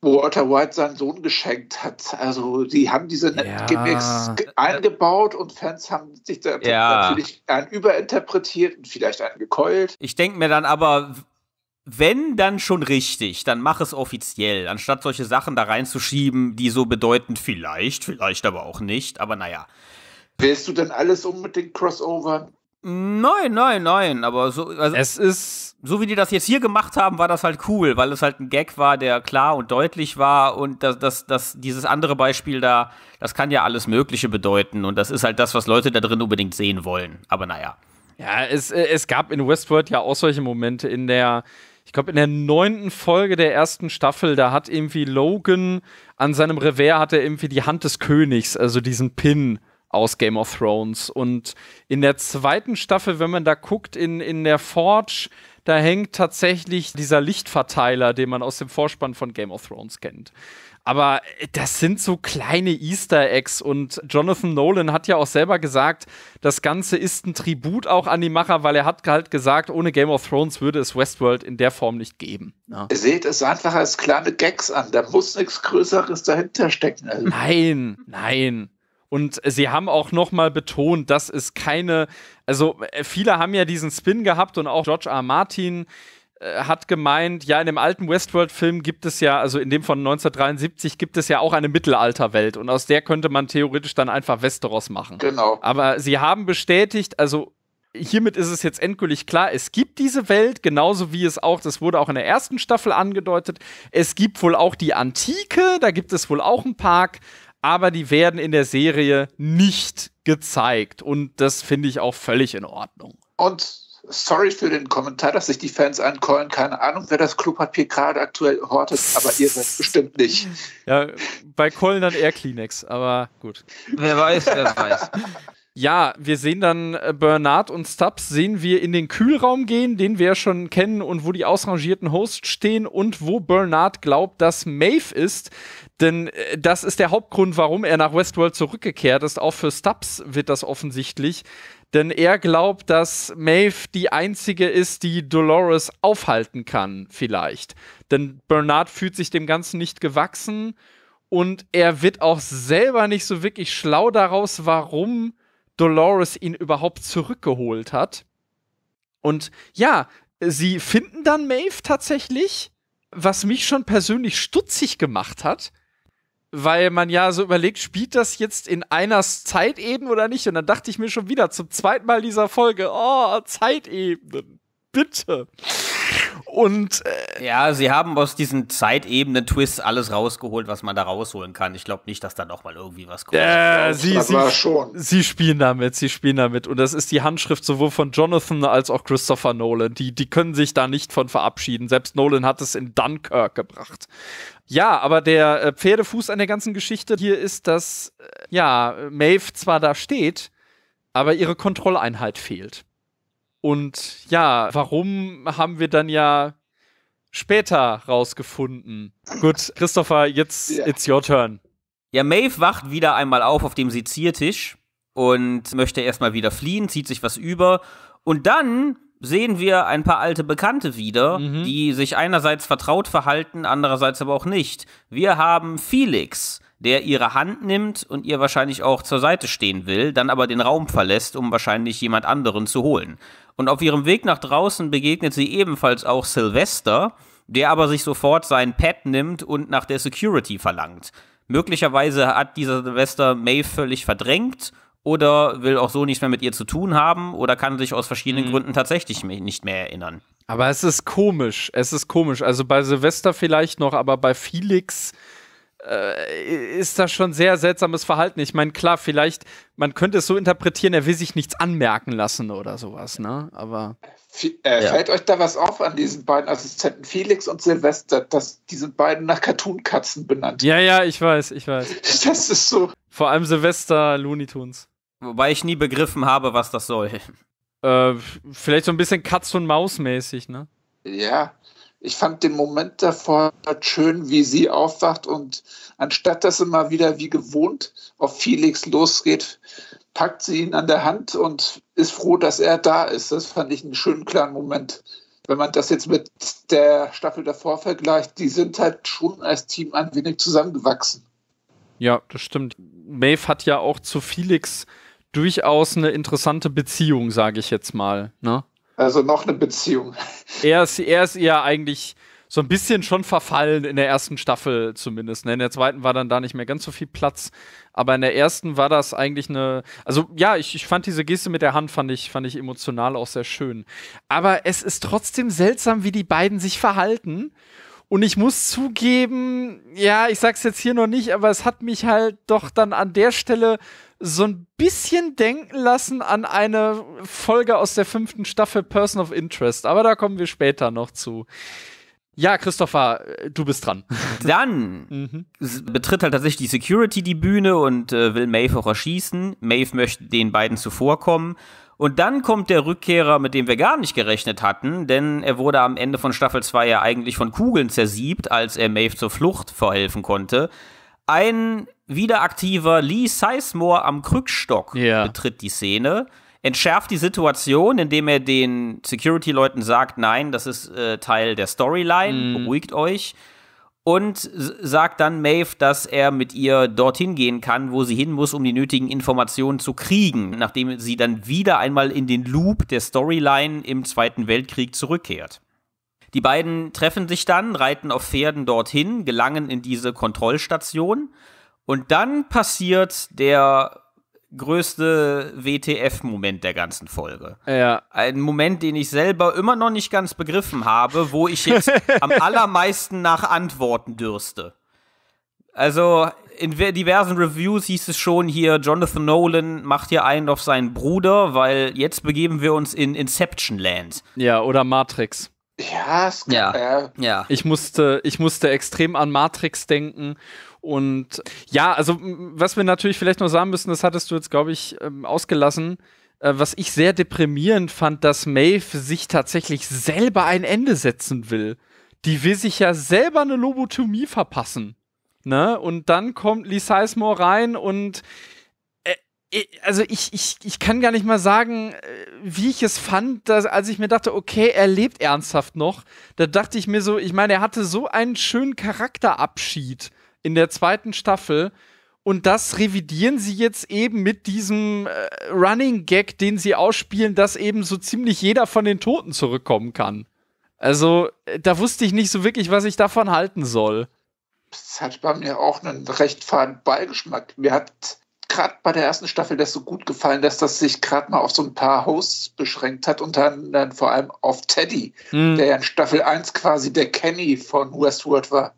Walter White seinen Sohn geschenkt hat. Also die haben diese Gimmicks eingebaut und Fans haben sich da natürlich einen überinterpretiert und vielleicht einen gekeult. Ich denke mir dann aber, wenn, dann schon richtig, dann mach es offiziell, anstatt solche Sachen da reinzuschieben, die so bedeuten, vielleicht aber auch nicht, aber naja. Willst du denn alles unbedingt Crossover? Nein, aber so, also es ist, so wie die das jetzt hier gemacht haben, war das halt cool, weil es halt ein Gag war, der klar und deutlich war, und dieses andere Beispiel da, das kann ja alles Mögliche bedeuten, und das ist halt das, was Leute da drin unbedingt sehen wollen, aber naja. Ja, es gab in Westworld ja auch solche Momente in der, ich glaube, in der 9. Folge der 1. Staffel, da hat irgendwie Logan an seinem Revers, hat er irgendwie die Hand des Königs, also diesen Pin aus Game of Thrones. Und in der 2. Staffel, wenn man da guckt, in der Forge, da hängt tatsächlich dieser Lichtverteiler, den man aus dem Vorspann von Game of Thrones kennt. Aber das sind so kleine Easter Eggs, und Jonathan Nolan hat ja auch selber gesagt, das Ganze ist ein Tribut auch an die Macher, weil er hat halt gesagt, ohne Game of Thrones würde es Westworld in der Form nicht geben. Ja. Ihr seht es einfach als kleine Gags an, da muss nichts Größeres dahinter stecken. Also. Nein. Und sie haben auch nochmal betont, dass es keine, also viele haben ja diesen Spin gehabt, und auch George R. Martin hat gemeint, ja, in dem alten Westworld-Film gibt es ja, also in dem von 1973, gibt es ja auch eine Mittelalterwelt, und aus der könnte man theoretisch dann einfach Westeros machen. Genau. Aber sie haben bestätigt, also hiermit ist es jetzt endgültig klar, es gibt diese Welt, genauso wie es auch, das wurde auch in der 1. Staffel angedeutet, es gibt wohl auch die Antike, da gibt es wohl auch einen Park, aber die werden in der Serie nicht gezeigt. Und das finde ich auch völlig in Ordnung. Und sorry für den Kommentar, dass sich die Fans ankeulen. Keine Ahnung, wer das Klopapier gerade aktuell hortet, aber ihr seid bestimmt nicht. Ja, bei Keulen dann eher Kleenex, aber gut. Wer weiß. Ja, wir sehen dann Bernard und Stubbs in den Kühlraum gehen, den wir ja schon kennen, und wo die ausrangierten Hosts stehen und wo Bernard glaubt, dass Maeve ist. Denn das ist der Hauptgrund, warum er nach Westworld zurückgekehrt ist. Auch für Stubbs wird das offensichtlich. Denn er glaubt, dass Maeve die einzige ist, die Dolores aufhalten kann, vielleicht. Denn Bernard fühlt sich dem Ganzen nicht gewachsen. Und er wird auch selber nicht so wirklich schlau daraus, warum Dolores ihn überhaupt zurückgeholt hat. Und ja, sie finden dann Maeve tatsächlich, was mich schon persönlich stutzig gemacht hat, weil man ja so überlegt, spielt das jetzt in einer Zeitebene oder nicht? Und dann dachte ich mir schon wieder zum zweiten Mal dieser Folge, oh, Zeitebenen, bitte. Und ja, sie haben aus diesen Zeitebenen-Twists alles rausgeholt, was man da rausholen kann. Ich glaube nicht, dass da nochmal irgendwie was kommt. Sie spielen damit. Und das ist die Handschrift sowohl von Jonathan als auch Christopher Nolan. Die können sich da nicht von verabschieden. Selbst Nolan hat es in Dunkirk gebracht. Ja, aber der Pferdefuß an der ganzen Geschichte hier ist, dass Maeve zwar da steht, aber ihre Kontrolleinheit fehlt. Und ja, warum, haben wir dann ja später rausgefunden. Gut, Christopher, jetzt it's your turn. Ja, Maeve wacht wieder einmal auf dem Seziertisch und möchte erstmal wieder fliehen, zieht sich was über. Und dann sehen wir ein paar alte Bekannte wieder, die sich einerseits vertraut verhalten, andererseits aber auch nicht. Wir haben Felix, der ihre Hand nimmt und ihr wahrscheinlich auch zur Seite stehen will, dann aber den Raum verlässt, um wahrscheinlich jemand anderen zu holen. Und auf ihrem Weg nach draußen begegnet sie ebenfalls auch Sylvester, der aber sich sofort sein Pad nimmt und nach der Security verlangt. Möglicherweise hat dieser Sylvester Maeve völlig verdrängt oder will auch so nichts mehr mit ihr zu tun haben oder kann sich aus verschiedenen Gründen tatsächlich nicht mehr erinnern. Aber es ist komisch. Also bei Sylvester vielleicht noch, aber bei Felix ist das schon sehr seltsames Verhalten. Ich meine, klar, vielleicht, man könnte es so interpretieren, er will sich nichts anmerken lassen oder sowas, ne? Aber fällt euch da was auf an diesen beiden Assistenten, Felix und Sylvester, dass diese beiden nach Cartoon-Katzen benannt sind? Ja, ich weiß. Das ist so. Vor allem Sylvester, Looney Tunes. Wobei ich nie begriffen habe, was das soll. Vielleicht so ein bisschen Katz- und Maus-mäßig, ne? Ja. ich fand den Moment davor schön, wie sie aufwacht und anstatt dass sie mal wieder wie gewohnt auf Felix losgeht, packt sie ihn an der Hand und ist froh, dass er da ist. Das fand ich einen schönen kleinen Moment. Wenn man das jetzt mit der Staffel davor vergleicht, die sind halt schon als Team ein wenig zusammengewachsen. Ja, das stimmt. Maeve hat ja auch zu Felix durchaus eine interessante Beziehung, sage ich jetzt mal, ne? Also noch eine Beziehung. Er ist ja eigentlich so ein bisschen schon verfallen in der ersten Staffel zumindest. Ne? In der zweiten war dann da nicht mehr ganz so viel Platz. Aber in der ersten war das eigentlich eine... Also ja, ich fand diese Geste mit der Hand, fand ich emotional auch sehr schön. Aber es ist trotzdem seltsam, wie die beiden sich verhalten. Und ich muss zugeben, ja, ich sag's jetzt hier noch nicht, aber es hat mich halt doch dann an der Stelle so ein bisschen denken lassen an eine Folge aus der 5. Staffel Person of Interest. Aber da kommen wir später noch zu. Ja, Christopher, du bist dran. Dann betritt halt tatsächlich die Security die Bühne und will Maeve auch erschießen. Maeve möchte den beiden zuvorkommen. Und dann kommt der Rückkehrer, mit dem wir gar nicht gerechnet hatten, denn er wurde am Ende von Staffel 2 ja eigentlich von Kugeln zersiebt, als er Maeve zur Flucht verhelfen konnte. Ein wieder aktiver Lee Sizemore am Krückstock betritt die Szene, entschärft die Situation, indem er den Security-Leuten sagt, nein, das ist Teil der Storyline, beruhigt euch. Und sagt dann Maeve, dass er mit ihr dorthin gehen kann, wo sie hin muss, um die nötigen Informationen zu kriegen, nachdem sie dann wieder einmal in den Loop der Storyline im Zweiten Weltkrieg zurückkehrt. Die beiden treffen sich dann, reiten auf Pferden dorthin, gelangen in diese Kontrollstation und dann passiert der größte WTF-Moment der ganzen Folge. Ja. Ein Moment, den ich selber immer noch nicht ganz begriffen habe, wo ich jetzt am allermeisten nach Antworten dürste. Also in diversen Reviews hieß es schon hier, Jonathan Nolan macht hier einen auf seinen Bruder, weil jetzt begeben wir uns in Inception Land. Ja, oder Matrix. Ja, es ja. Ich musste extrem an Matrix denken. Und ja, also was wir natürlich vielleicht noch sagen müssen, das hattest du jetzt, glaube ich, ausgelassen, was ich sehr deprimierend fand, dass Maeve sich tatsächlich selber ein Ende setzen will. Die will sich ja selber eine Lobotomie verpassen. Ne? Und dann kommt Lee Sizemore rein und also ich kann gar nicht mal sagen, wie ich es fand, dass, als ich mir dachte, okay, er lebt ernsthaft noch, da dachte ich mir so, ich meine, er hatte so einen schönen Charakterabschied in der 2. Staffel und das revidieren sie jetzt eben mit diesem Running Gag, den sie ausspielen, dass eben so ziemlich jeder von den Toten zurückkommen kann. Also da wusste ich nicht so wirklich, was ich davon halten soll. Das hat bei mir auch einen recht faden Beigeschmack. Mir hat gerade bei der ersten Staffel das so gut gefallen, dass das sich gerade mal auf so ein paar Hosts beschränkt hat und dann vor allem auf Teddy, der ja in Staffel 1 quasi der Kenny von Westworld war.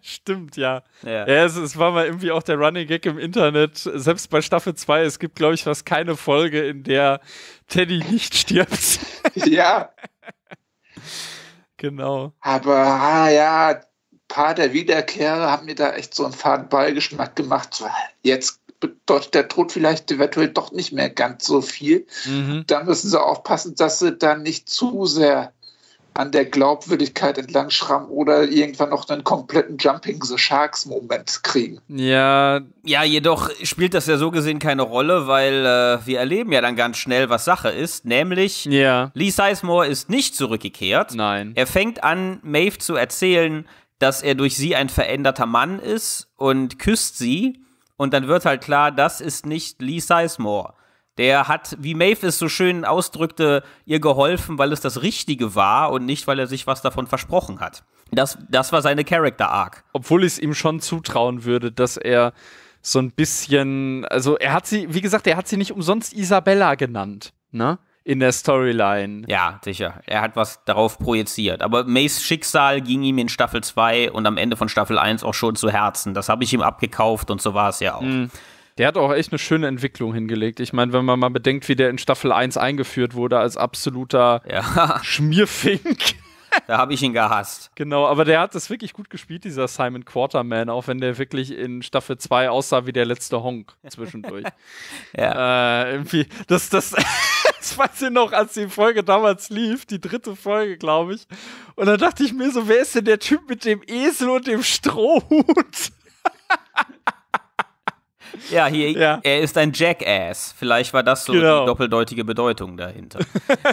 Stimmt, ja. Es war mal irgendwie auch der Running Gag im Internet, selbst bei Staffel 2, es gibt, glaube ich, fast keine Folge, in der Teddy nicht stirbt. Ja. Genau. Aber, ja, paar der Wiederkehrer haben mir da echt so einen faden Beigeschmack gemacht. Jetzt bedeutet der Tod vielleicht eventuell doch nicht mehr ganz so viel. Da müssen sie aufpassen, dass sie da nicht zu sehr an der Glaubwürdigkeit entlangschrammen oder irgendwann noch einen kompletten Jumping-the-Sharks-Moment kriegen. Ja, jedoch spielt das ja so gesehen keine Rolle, weil wir erleben ja dann ganz schnell, was Sache ist, nämlich Lee Sizemore ist nicht zurückgekehrt. Nein. Er fängt an, Maeve zu erzählen, dass er durch sie ein veränderter Mann ist und küsst sie. Und dann wird halt klar, das ist nicht Lee Sizemore. Der hat, wie Maeve es so schön ausdrückte, ihr geholfen, weil es das Richtige war und nicht, weil er sich was davon versprochen hat. Das war seine Character-Arc. Obwohl ich es ihm schon zutrauen würde, dass er so ein bisschen, also er hat sie, wie gesagt, er hat sie nicht umsonst Isabella genannt, ne? In der Storyline. Ja, sicher. Er hat was darauf projiziert. Aber Maeves Schicksal ging ihm in Staffel 2 und am Ende von Staffel 1 auch schon zu Herzen. Das habe ich ihm abgekauft und so war es ja auch. Der hat auch echt eine schöne Entwicklung hingelegt. Ich meine, wenn man mal bedenkt, wie der in Staffel 1 eingeführt wurde als absoluter Schmierfink. Da habe ich ihn gehasst. Genau, aber der hat das wirklich gut gespielt, dieser Simon Quarterman, auch wenn der wirklich in Staffel 2 aussah wie der letzte Honk zwischendurch. Ja. Irgendwie, das ich weiß noch, als die Folge damals lief, die dritte Folge, glaube ich. Und dann dachte ich mir so, wer ist denn der Typ mit dem Esel und dem Strohhut? Ja, hier, ja. Er ist ein Jackass. Vielleicht war das so die doppeldeutige Bedeutung dahinter.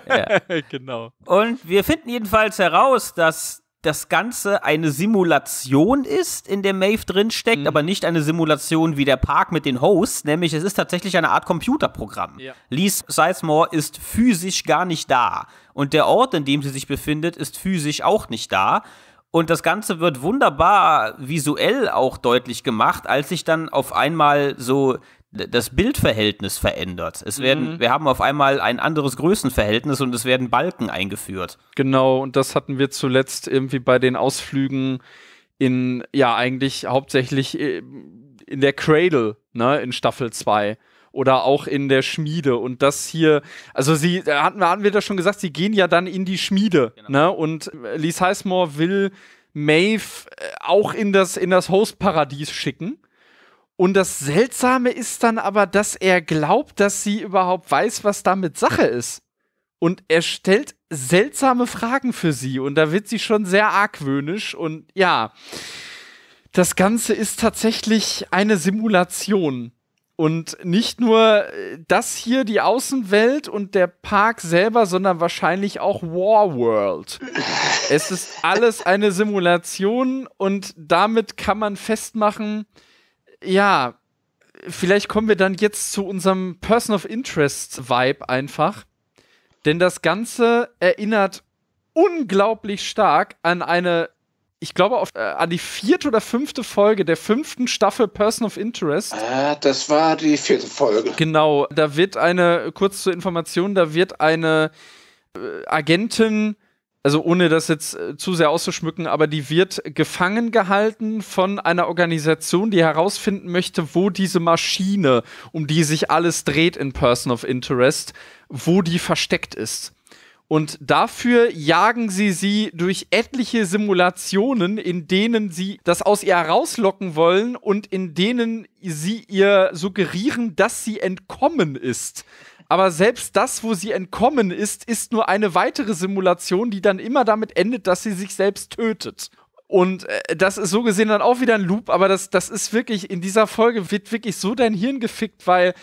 Ja. Genau. Und wir finden jedenfalls heraus, dass das Ganze eine Simulation ist, in der Maeve drinsteckt, aber nicht eine Simulation wie der Park mit den Hosts, nämlich es ist tatsächlich eine Art Computerprogramm. Ja. Lee Sizemore ist physisch gar nicht da und der Ort, in dem sie sich befindet, ist physisch auch nicht da. Und das Ganze wird wunderbar visuell auch deutlich gemacht, als sich dann auf einmal so das Bildverhältnis verändert. Wir haben auf einmal ein anderes Größenverhältnis und es werden Balken eingeführt. Genau, und das hatten wir zuletzt irgendwie bei den Ausflügen in, ja, eigentlich hauptsächlich in der Cradle, ne, in Staffel 2. Oder auch in der Schmiede. Und das hier, also hatten wir das schon gesagt, sie gehen ja dann in die Schmiede. Genau. Ne? Und Lee Sizemore will Maeve auch in das Host-Paradies schicken. Und das Seltsame ist dann aber, dass er glaubt, dass sie überhaupt weiß, was damit Sache ist. Und er stellt seltsame Fragen für sie. Und da wird sie schon sehr argwöhnisch. Und ja, das Ganze ist tatsächlich eine Simulation. Und nicht nur das hier, die Außenwelt und der Park selber, sondern wahrscheinlich auch Warworld. Es ist alles eine Simulation und damit kann man festmachen, ja, vielleicht kommen wir dann jetzt zu unserem Person of Interest Vibe einfach. Denn das Ganze erinnert unglaublich stark an eine, ich glaube, an die 4. oder 5. Folge der 5. Staffel Person of Interest. Ah, das war die 4. Folge. Genau, da wird eine, kurz zur Information, da wird eine Agentin, also ohne das jetzt zu sehr auszuschmücken, aber die wird gefangen gehalten von einer Organisation, die herausfinden möchte, wo diese Maschine, um die sich alles dreht in Person of Interest, wo die versteckt ist. Und dafür jagen sie durch etliche Simulationen, in denen sie das aus ihr herauslocken wollen und in denen sie ihr suggerieren, dass sie entkommen ist. Aber selbst das, wo sie entkommen ist, ist nur eine weitere Simulation, die dann immer damit endet, dass sie sich selbst tötet. Und das ist so gesehen dann auch wieder ein Loop, aber das ist wirklich, in dieser Folge wird wirklich so dein Hirn gefickt, weil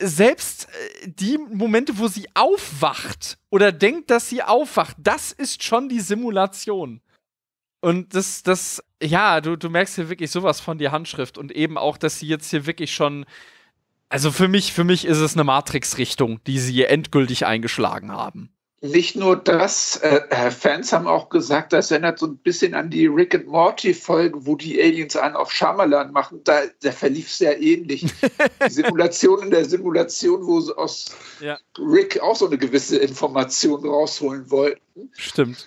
selbst die Momente, wo sie aufwacht oder denkt, dass sie aufwacht, das ist schon die Simulation. Und ja, du merkst hier wirklich sowas von die Handschrift und eben auch, dass sie jetzt hier wirklich schon, also für mich ist es eine Matrix-Richtung, die sie hier endgültig eingeschlagen haben. Nicht nur das, Fans haben auch gesagt, das erinnert so ein bisschen an die Rick and Morty-Folge, wo die Aliens einen auf Shyamalan machen. Da verlief es ja ähnlich. Die Simulation in der Simulation, wo sie aus Rick auch so eine gewisse Information rausholen wollten. Stimmt.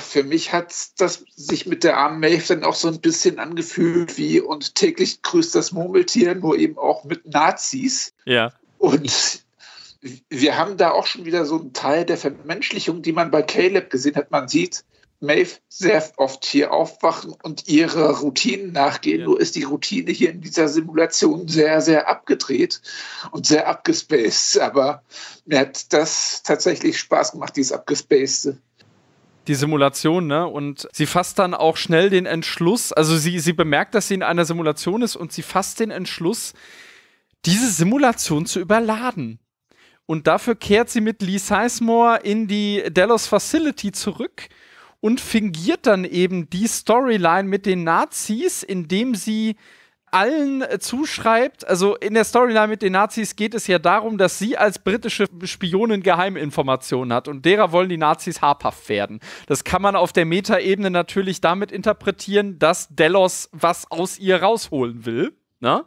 Für mich hat das sich mit der armen Maeve dann auch so ein bisschen angefühlt wie und täglich grüßt das Murmeltier, nur eben auch mit Nazis. Ja. Und wir haben da auch schon wieder so einen Teil der Vermenschlichung, die man bei Caleb gesehen hat. Man sieht Maeve sehr oft hier aufwachen und ihre Routinen nachgehen. Ja. Nur ist die Routine hier in dieser Simulation sehr, sehr abgedreht und sehr abgespaced. Aber mir hat das tatsächlich Spaß gemacht, dieses Abgespacede. Die Simulation, ne? Und sie fasst dann auch schnell den Entschluss. Also sie bemerkt, dass sie in einer Simulation ist und sie fasst den Entschluss, diese Simulation zu überladen. Und dafür kehrt sie mit Lee Sizemore in die Delos Facility zurück und fingiert dann eben die Storyline mit den Nazis, indem sie allen zuschreibt, also in der Storyline mit den Nazis geht es ja darum, dass sie als britische Spionin Geheiminformationen hat und derer wollen die Nazis habhaft werden. Das kann man auf der Metaebene natürlich damit interpretieren, dass Delos was aus ihr rausholen will, ne?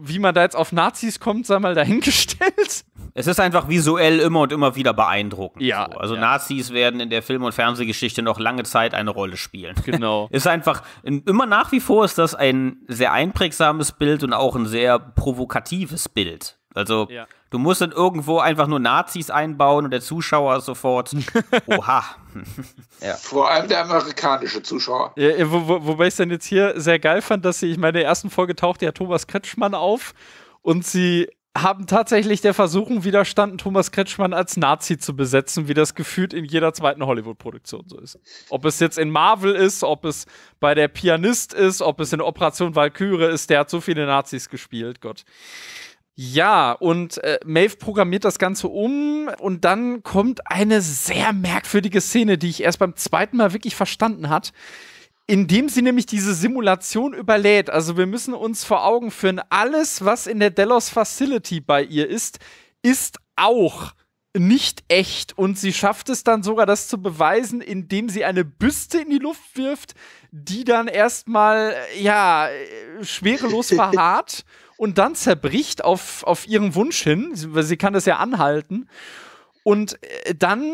Wie man da jetzt auf Nazis kommt, sei mal dahingestellt. Es ist einfach visuell immer und immer wieder beeindruckend. Ja, so. Also ja. Nazis werden in der Film- und Fernsehgeschichte noch lange Zeit eine Rolle spielen. Genau. Ist einfach, immer nach wie vor ist das ein sehr einprägsames Bild und auch ein sehr provokatives Bild. Also ja. Du musst dann irgendwo einfach nur Nazis einbauen und der Zuschauer ist sofort, oha. Ja. Vor allem der amerikanische Zuschauer. Ja, wobei ich es dann jetzt hier sehr geil fand, dass sie, ich meine, in der ersten Folge tauchte ja Thomas Kretschmann auf und sie haben tatsächlich der Versuchung widerstanden, Thomas Kretschmann als Nazi zu besetzen, wie das gefühlt in jeder zweiten Hollywood-Produktion so ist. Ob es jetzt in Marvel ist, ob es bei der Pianist ist, ob es in Operation Valkyrie ist, der hat so viele Nazis gespielt, Gott. Ja, und Maeve programmiert das Ganze um und dann kommt eine sehr merkwürdige Szene, die ich erst beim zweiten Mal wirklich verstanden hat. Indem sie nämlich diese Simulation überlädt. Also wir müssen uns vor Augen führen, alles, was in der Delos Facility bei ihr ist, ist auch nicht echt. Und sie schafft es dann sogar, das zu beweisen, indem sie eine Büste in die Luft wirft, die dann erstmal, ja, schwerelos verharrt und dann zerbricht auf ihren Wunsch hin. Sie kann das ja anhalten. Und dann,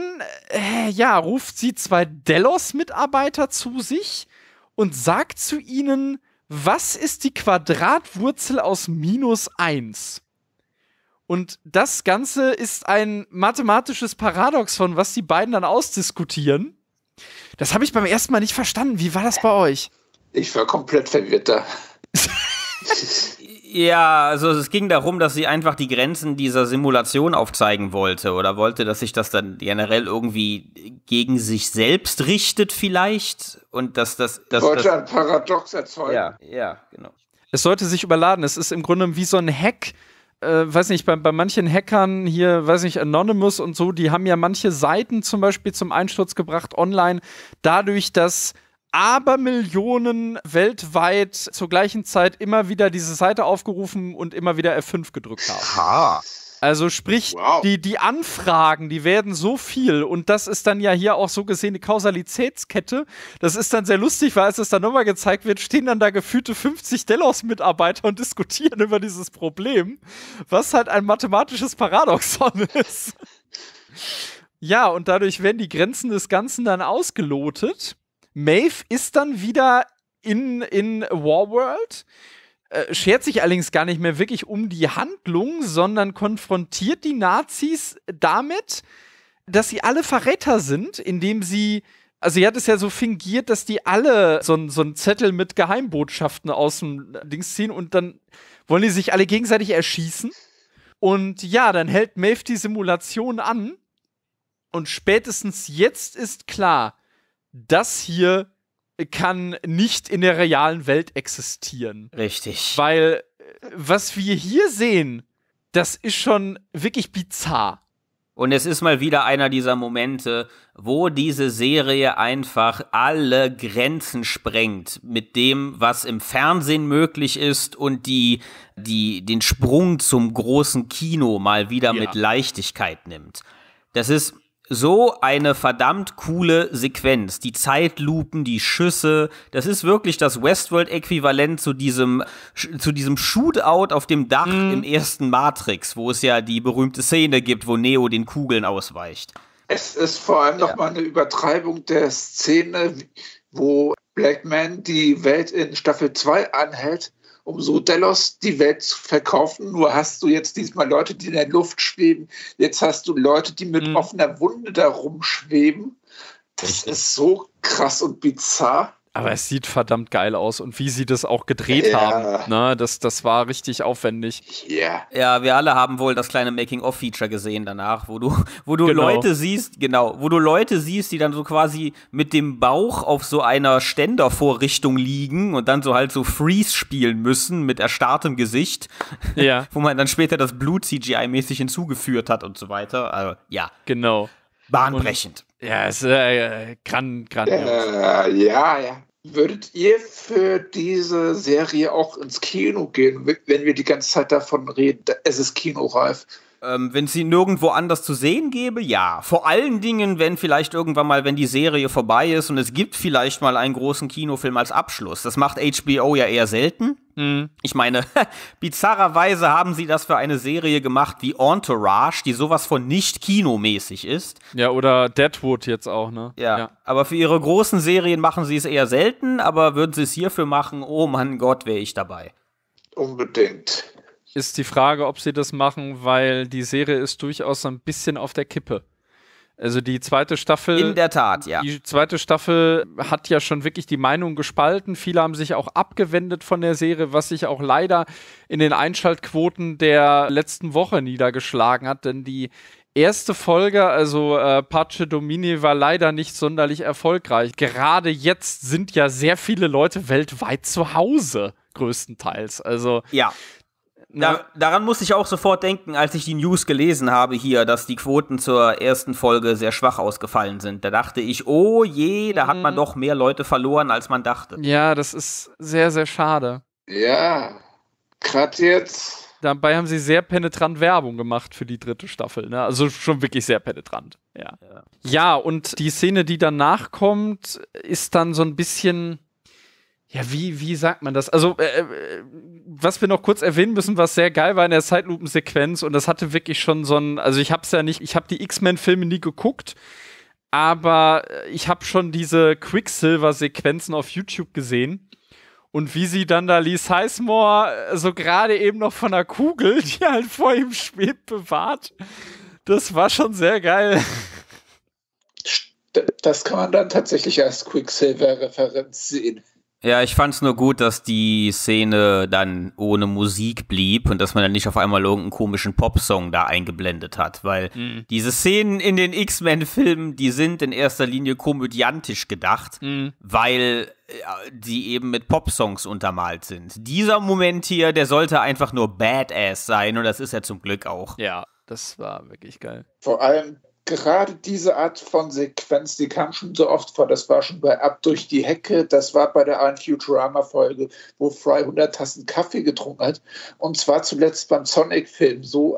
ja, ruft sie zwei Delos-Mitarbeiter zu sich und sagt zu ihnen, was ist die Quadratwurzel aus -1? Und das Ganze ist ein mathematisches Paradoxon, was die beiden dann ausdiskutieren. Das habe ich beim ersten Mal nicht verstanden. Wie war das bei euch? Ich war komplett verwirrt da. Ja, also es ging darum, dass sie einfach die Grenzen dieser Simulation aufzeigen wollte oder wollte, dass sich das dann generell irgendwie gegen sich selbst richtet vielleicht und dass das... wollte ein Paradox erzeugen. Ja, ja, genau. Es sollte sich überladen, es ist im Grunde wie so ein Hack, weiß nicht, bei manchen Hackern hier, weiß nicht, Anonymous und so, die haben ja manche Seiten zum Beispiel zum Einsturz gebracht online, dadurch, dass Abermillionen weltweit zur gleichen Zeit immer wieder diese Seite aufgerufen und immer wieder F5 gedrückt haben. Ha. Also sprich, wow. die Anfragen, die werden so viel und das ist dann ja hier auch so gesehen eine Kausalitätskette. Das ist dann sehr lustig, weil als es dann nochmal gezeigt wird, stehen dann da gefühlte 50 Delos-Mitarbeiter und diskutieren über dieses Problem, was halt ein mathematisches Paradoxon ist. Ja, und dadurch werden die Grenzen des Ganzen dann ausgelotet. Maeve ist dann wieder in Warworld, schert sich allerdings gar nicht mehr wirklich um die Handlung, sondern konfrontiert die Nazis damit, dass sie alle Verräter sind, indem sie, also sie hat es ja so fingiert, dass die alle so einen Zettel mit Geheimbotschaften aus dem Dings ziehen und dann wollen die sich alle gegenseitig erschießen. Und ja, dann hält Maeve die Simulation an und spätestens jetzt ist klar, das hier kann nicht in der realen Welt existieren. Richtig. Weil, was wir hier sehen, das ist schon wirklich bizarr. Und es ist mal wieder einer dieser Momente, wo diese Serie einfach alle Grenzen sprengt mit dem, was im Fernsehen möglich ist und den Sprung zum großen Kino mal wieder mit Leichtigkeit nimmt. Das ist so eine verdammt coole Sequenz. Die Zeitlupen, die Schüsse, das ist wirklich das Westworld-Äquivalent zu diesem Shootout auf dem Dach im ersten Matrix, wo es ja die berühmte Szene gibt, wo Neo den Kugeln ausweicht. Es ist vor allem nochmal eine Übertreibung der Szene, wo Blackman die Welt in Staffel 2 anhält, um so Delos die Welt zu verkaufen. Nur hast du jetzt diesmal Leute, die in der Luft schweben. Jetzt hast du Leute, die mit offener Wunde da rumschweben. Das ist so krass und bizarr. Aber es sieht verdammt geil aus. Und wie sie das auch gedreht haben, ne? Das war richtig aufwendig. Yeah. Ja, wir alle haben wohl das kleine Making-of-Feature gesehen danach, wo du Leute siehst, die dann so quasi mit dem Bauch auf so einer Ständervorrichtung liegen und dann so halt so Freeze spielen müssen mit erstarrtem Gesicht. Ja. Wo man dann später das Blut CGI-mäßig hinzugeführt hat und so weiter. Also, ja. Genau. Bahnbrechend. Und, ja, es ist grandios. Würdet ihr für diese Serie auch ins Kino gehen, wenn wir die ganze Zeit davon reden, es ist kinoreif? Wenn sie nirgendwo anders zu sehen gäbe, ja. Vor allen Dingen, wenn vielleicht irgendwann mal, wenn die Serie vorbei ist und es gibt vielleicht mal einen großen Kinofilm als Abschluss. Das macht HBO ja eher selten. Ich meine, bizarrerweise haben sie das für eine Serie gemacht wie Entourage, die sowas von nicht kinomäßig ist. Ja, oder Deadwood jetzt auch, ne? Ja, ja. Aber für ihre großen Serien machen sie es eher selten, aber würden sie es hierfür machen, oh mein Gott, wäre ich dabei. Unbedingt. Ist die Frage, ob sie das machen, weil die Serie ist durchaus ein bisschen auf der Kippe. Also die zweite Staffel, in der Tat, ja. Die zweite Staffel hat ja schon wirklich die Meinung gespalten. Viele haben sich auch abgewendet von der Serie, was sich auch leider in den Einschaltquoten der letzten Woche niedergeschlagen hat. Denn die erste Folge, also Pace Domini, war leider nicht sonderlich erfolgreich. Gerade jetzt sind ja sehr viele Leute weltweit zu Hause, größtenteils. Also ja. Daran musste ich auch sofort denken, als ich die News gelesen habe hier, dass die Quoten zur ersten Folge sehr schwach ausgefallen sind. Da dachte ich, oh je, da hat man doch mehr Leute verloren, als man dachte. Ja, das ist sehr, sehr schade. Ja, gerade jetzt. Dabei haben sie sehr penetrant Werbung gemacht für die dritte Staffel, ne? Also schon wirklich sehr penetrant. Ja. Ja, und die Szene, die danach kommt, ist dann so ein bisschen... Ja, wie sagt man das? Also, was wir noch kurz erwähnen müssen, was sehr geil war in der Zeitlupensequenz, und das hatte wirklich schon so ein, also ich habe die X-Men-Filme nie geguckt, aber ich habe schon diese Quicksilver-Sequenzen auf YouTube gesehen. Und wie sie dann da Lee Sizemore so gerade eben noch von einer Kugel, die halt vor ihm schwebt, bewahrt, das war schon sehr geil. Das kann man dann tatsächlich als Quicksilver-Referenz sehen. Ja, ich fand's nur gut, dass die Szene dann ohne Musik blieb und dass man dann nicht auf einmal irgendeinen komischen Popsong da eingeblendet hat, weil diese Szenen in den X-Men-Filmen, die sind in erster Linie komödiantisch gedacht, weil die eben mit Popsongs untermalt sind. Dieser Moment hier, der sollte einfach nur Badass sein, und das ist er zum Glück auch. Ja, das war wirklich geil. Vor allem gerade diese Art von Sequenz, die kam schon so oft vor. Das war schon bei Ab durch die Hecke, das war bei der Futurama-Folge, wo Fry 100 Tassen Kaffee getrunken hat. Und zwar zuletzt beim Sonic-Film. So,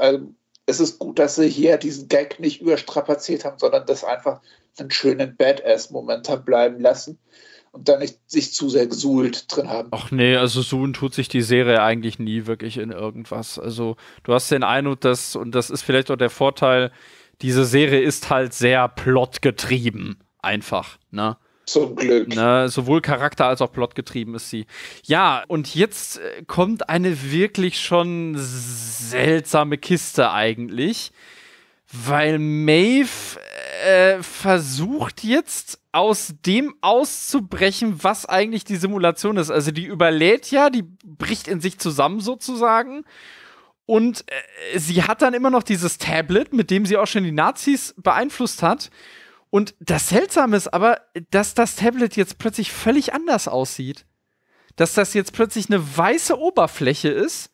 es ist gut, dass sie hier diesen Gag nicht überstrapaziert haben, sondern das einfach einen schönen Badass-Moment haben bleiben lassen und da nicht sich zu sehr gesuhlt drin haben. Ach nee, also suhlen tut sich die Serie eigentlich nie wirklich in irgendwas. Also du hast den Eindruck, dass, und das ist vielleicht auch der Vorteil, diese Serie ist halt sehr plotgetrieben, einfach, ne? Zum Glück. Ne? Sowohl Charakter- als auch plotgetrieben ist sie. Ja, und jetzt kommt eine wirklich schon seltsame Kiste eigentlich, weil Maeve versucht jetzt aus dem auszubrechen, was eigentlich die Simulation ist. Also die überlädt ja, die bricht in sich zusammen sozusagen. Und sie hat dann immer noch dieses Tablet, mit dem sie auch schon die Nazis beeinflusst hat. Und das Seltsame ist aber, dass das Tablet jetzt plötzlich völlig anders aussieht. Dass das jetzt plötzlich eine weiße Oberfläche ist.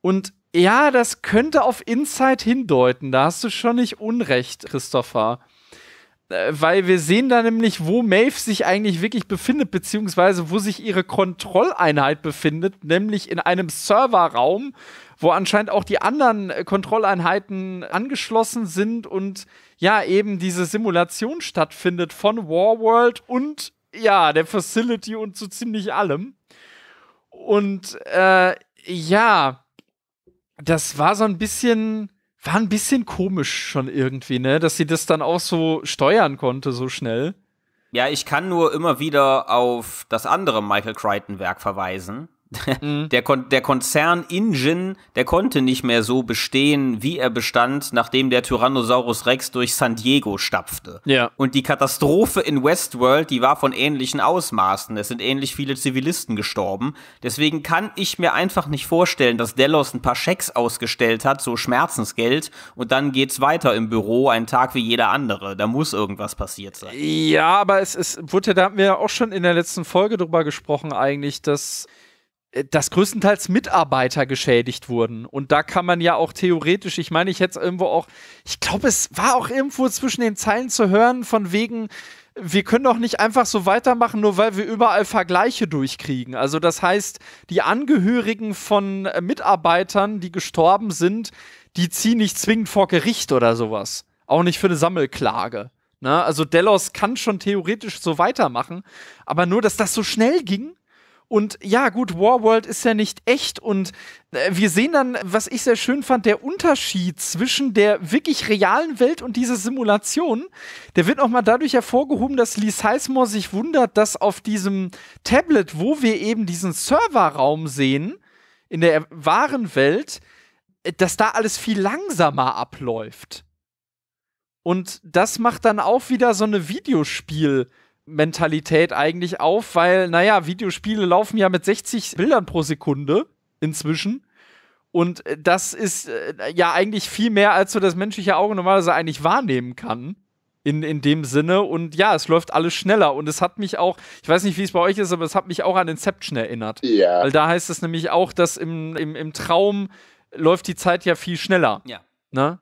Und ja, das könnte auf Inside hindeuten. Da hast du schon nicht unrecht, Christopher. Weil wir sehen da nämlich, wo Maeve sich eigentlich wirklich befindet, beziehungsweise wo sich ihre Kontrolleinheit befindet, nämlich in einem Serverraum, wo anscheinend auch die anderen Kontrolleinheiten angeschlossen sind und ja, eben diese Simulation stattfindet von Warworld und ja, der Facility und so ziemlich allem. Und ja, das war so ein bisschen, war ein bisschen komisch schon irgendwie, ne? Dass sie das dann auch so steuern konnte so schnell. Ja, ich kann nur immer wieder auf das andere Michael Crichton-Werk verweisen. Der Konzern Ingen, der konnte nicht mehr so bestehen, wie er bestand, nachdem der Tyrannosaurus Rex durch San Diego stapfte. Ja. Und die Katastrophe in Westworld, die war von ähnlichen Ausmaßen. Es sind ähnlich viele Zivilisten gestorben. Deswegen kann ich mir einfach nicht vorstellen, dass Delos ein paar Schecks ausgestellt hat, so Schmerzensgeld, und dann geht's weiter im Büro, einen Tag wie jeder andere. Da muss irgendwas passiert sein. Ja, aber es wurde, da haben wir ja auch schon in der letzten Folge drüber gesprochen eigentlich, dass größtenteils Mitarbeiter geschädigt wurden. Und da kann man ja auch theoretisch, ich meine, ich hätte es irgendwo auch, ich glaube, es war auch irgendwo zwischen den Zeilen zu hören, von wegen, wir können doch nicht einfach so weitermachen, nur weil wir überall Vergleiche durchkriegen. Also das heißt, die Angehörigen von Mitarbeitern, die gestorben sind, die ziehen nicht zwingend vor Gericht oder sowas. Auch nicht für eine Sammelklage. Ne? Also Delos kann schon theoretisch so weitermachen, aber nur, dass das so schnell ging. Und ja, gut, Warworld ist ja nicht echt, und wir sehen dann, was ich sehr schön fand, der Unterschied zwischen der wirklich realen Welt und dieser Simulation, der wird nochmal dadurch hervorgehoben, dass Lee Sizemore sich wundert, dass auf diesem Tablet, wo wir eben diesen Serverraum sehen, in der wahren Welt, dass da alles viel langsamer abläuft. Und das macht dann auch wieder so eine Videospiel-Mentalität eigentlich auf, weil, naja, Videospiele laufen ja mit 60 Bildern pro Sekunde inzwischen. Und das ist ja eigentlich viel mehr, als so das menschliche Auge normalerweise eigentlich wahrnehmen kann. In dem Sinne. Und ja, es läuft alles schneller. Und es hat mich auch, ich weiß nicht, wie es bei euch ist, aber es hat mich auch an Inception erinnert. Ja. Weil da heißt es nämlich auch, dass im Traum läuft die Zeit ja viel schneller. Ja. Ne?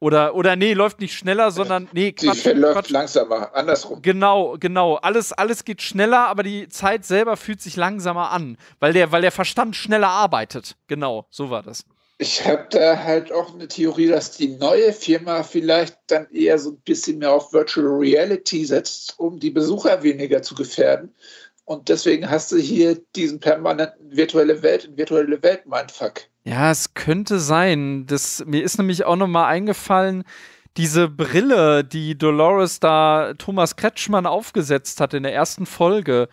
Oder nee, läuft nicht schneller, sondern nee, Quatsch. Die läuft langsamer, andersrum. Genau. Alles geht schneller, aber die Zeit selber fühlt sich langsamer an, weil der Verstand schneller arbeitet. Genau, so war das. Ich habe da halt auch eine Theorie, dass die neue Firma vielleicht dann eher so ein bisschen mehr auf Virtual Reality setzt, um die Besucher weniger zu gefährden. Und deswegen hast du hier diesen permanenten virtuelle Welt-Mindfuck. Ja, es könnte sein. Mir ist nämlich auch nochmal eingefallen, diese Brille, die Dolores da Thomas Kretschmann aufgesetzt hat in der ersten Folge,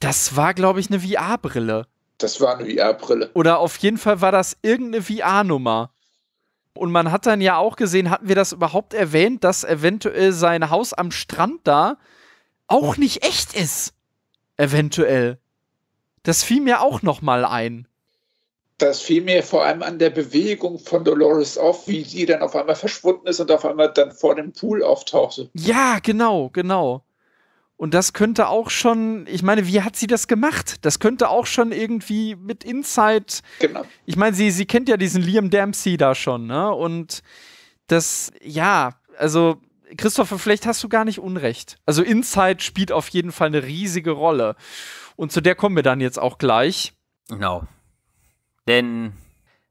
das war, glaube ich, eine VR-Brille. Das war eine VR-Brille. Oder auf jeden Fall war das irgendeine VR-Nummer. Und man hat dann ja auch gesehen, hatten wir das überhaupt erwähnt, dass eventuell sein Haus am Strand da auch nicht echt ist. Eventuell. Das fiel mir auch noch mal ein. Das fiel mir vor allem an der Bewegung von Dolores auf, wie sie dann auf einmal verschwunden ist und auf einmal dann vor dem Pool auftauchte. Ja, genau. Und das könnte auch schon, ich meine, wie hat sie das gemacht? Das könnte auch schon irgendwie mit Inside. Genau. Ich meine, sie kennt ja diesen Liam Dempsey da schon, ne? Und das, ja, also Christopher, vielleicht hast du gar nicht Unrecht. Also Inside spielt auf jeden Fall eine riesige Rolle. Und zu der kommen wir dann jetzt auch gleich. Genau. Denn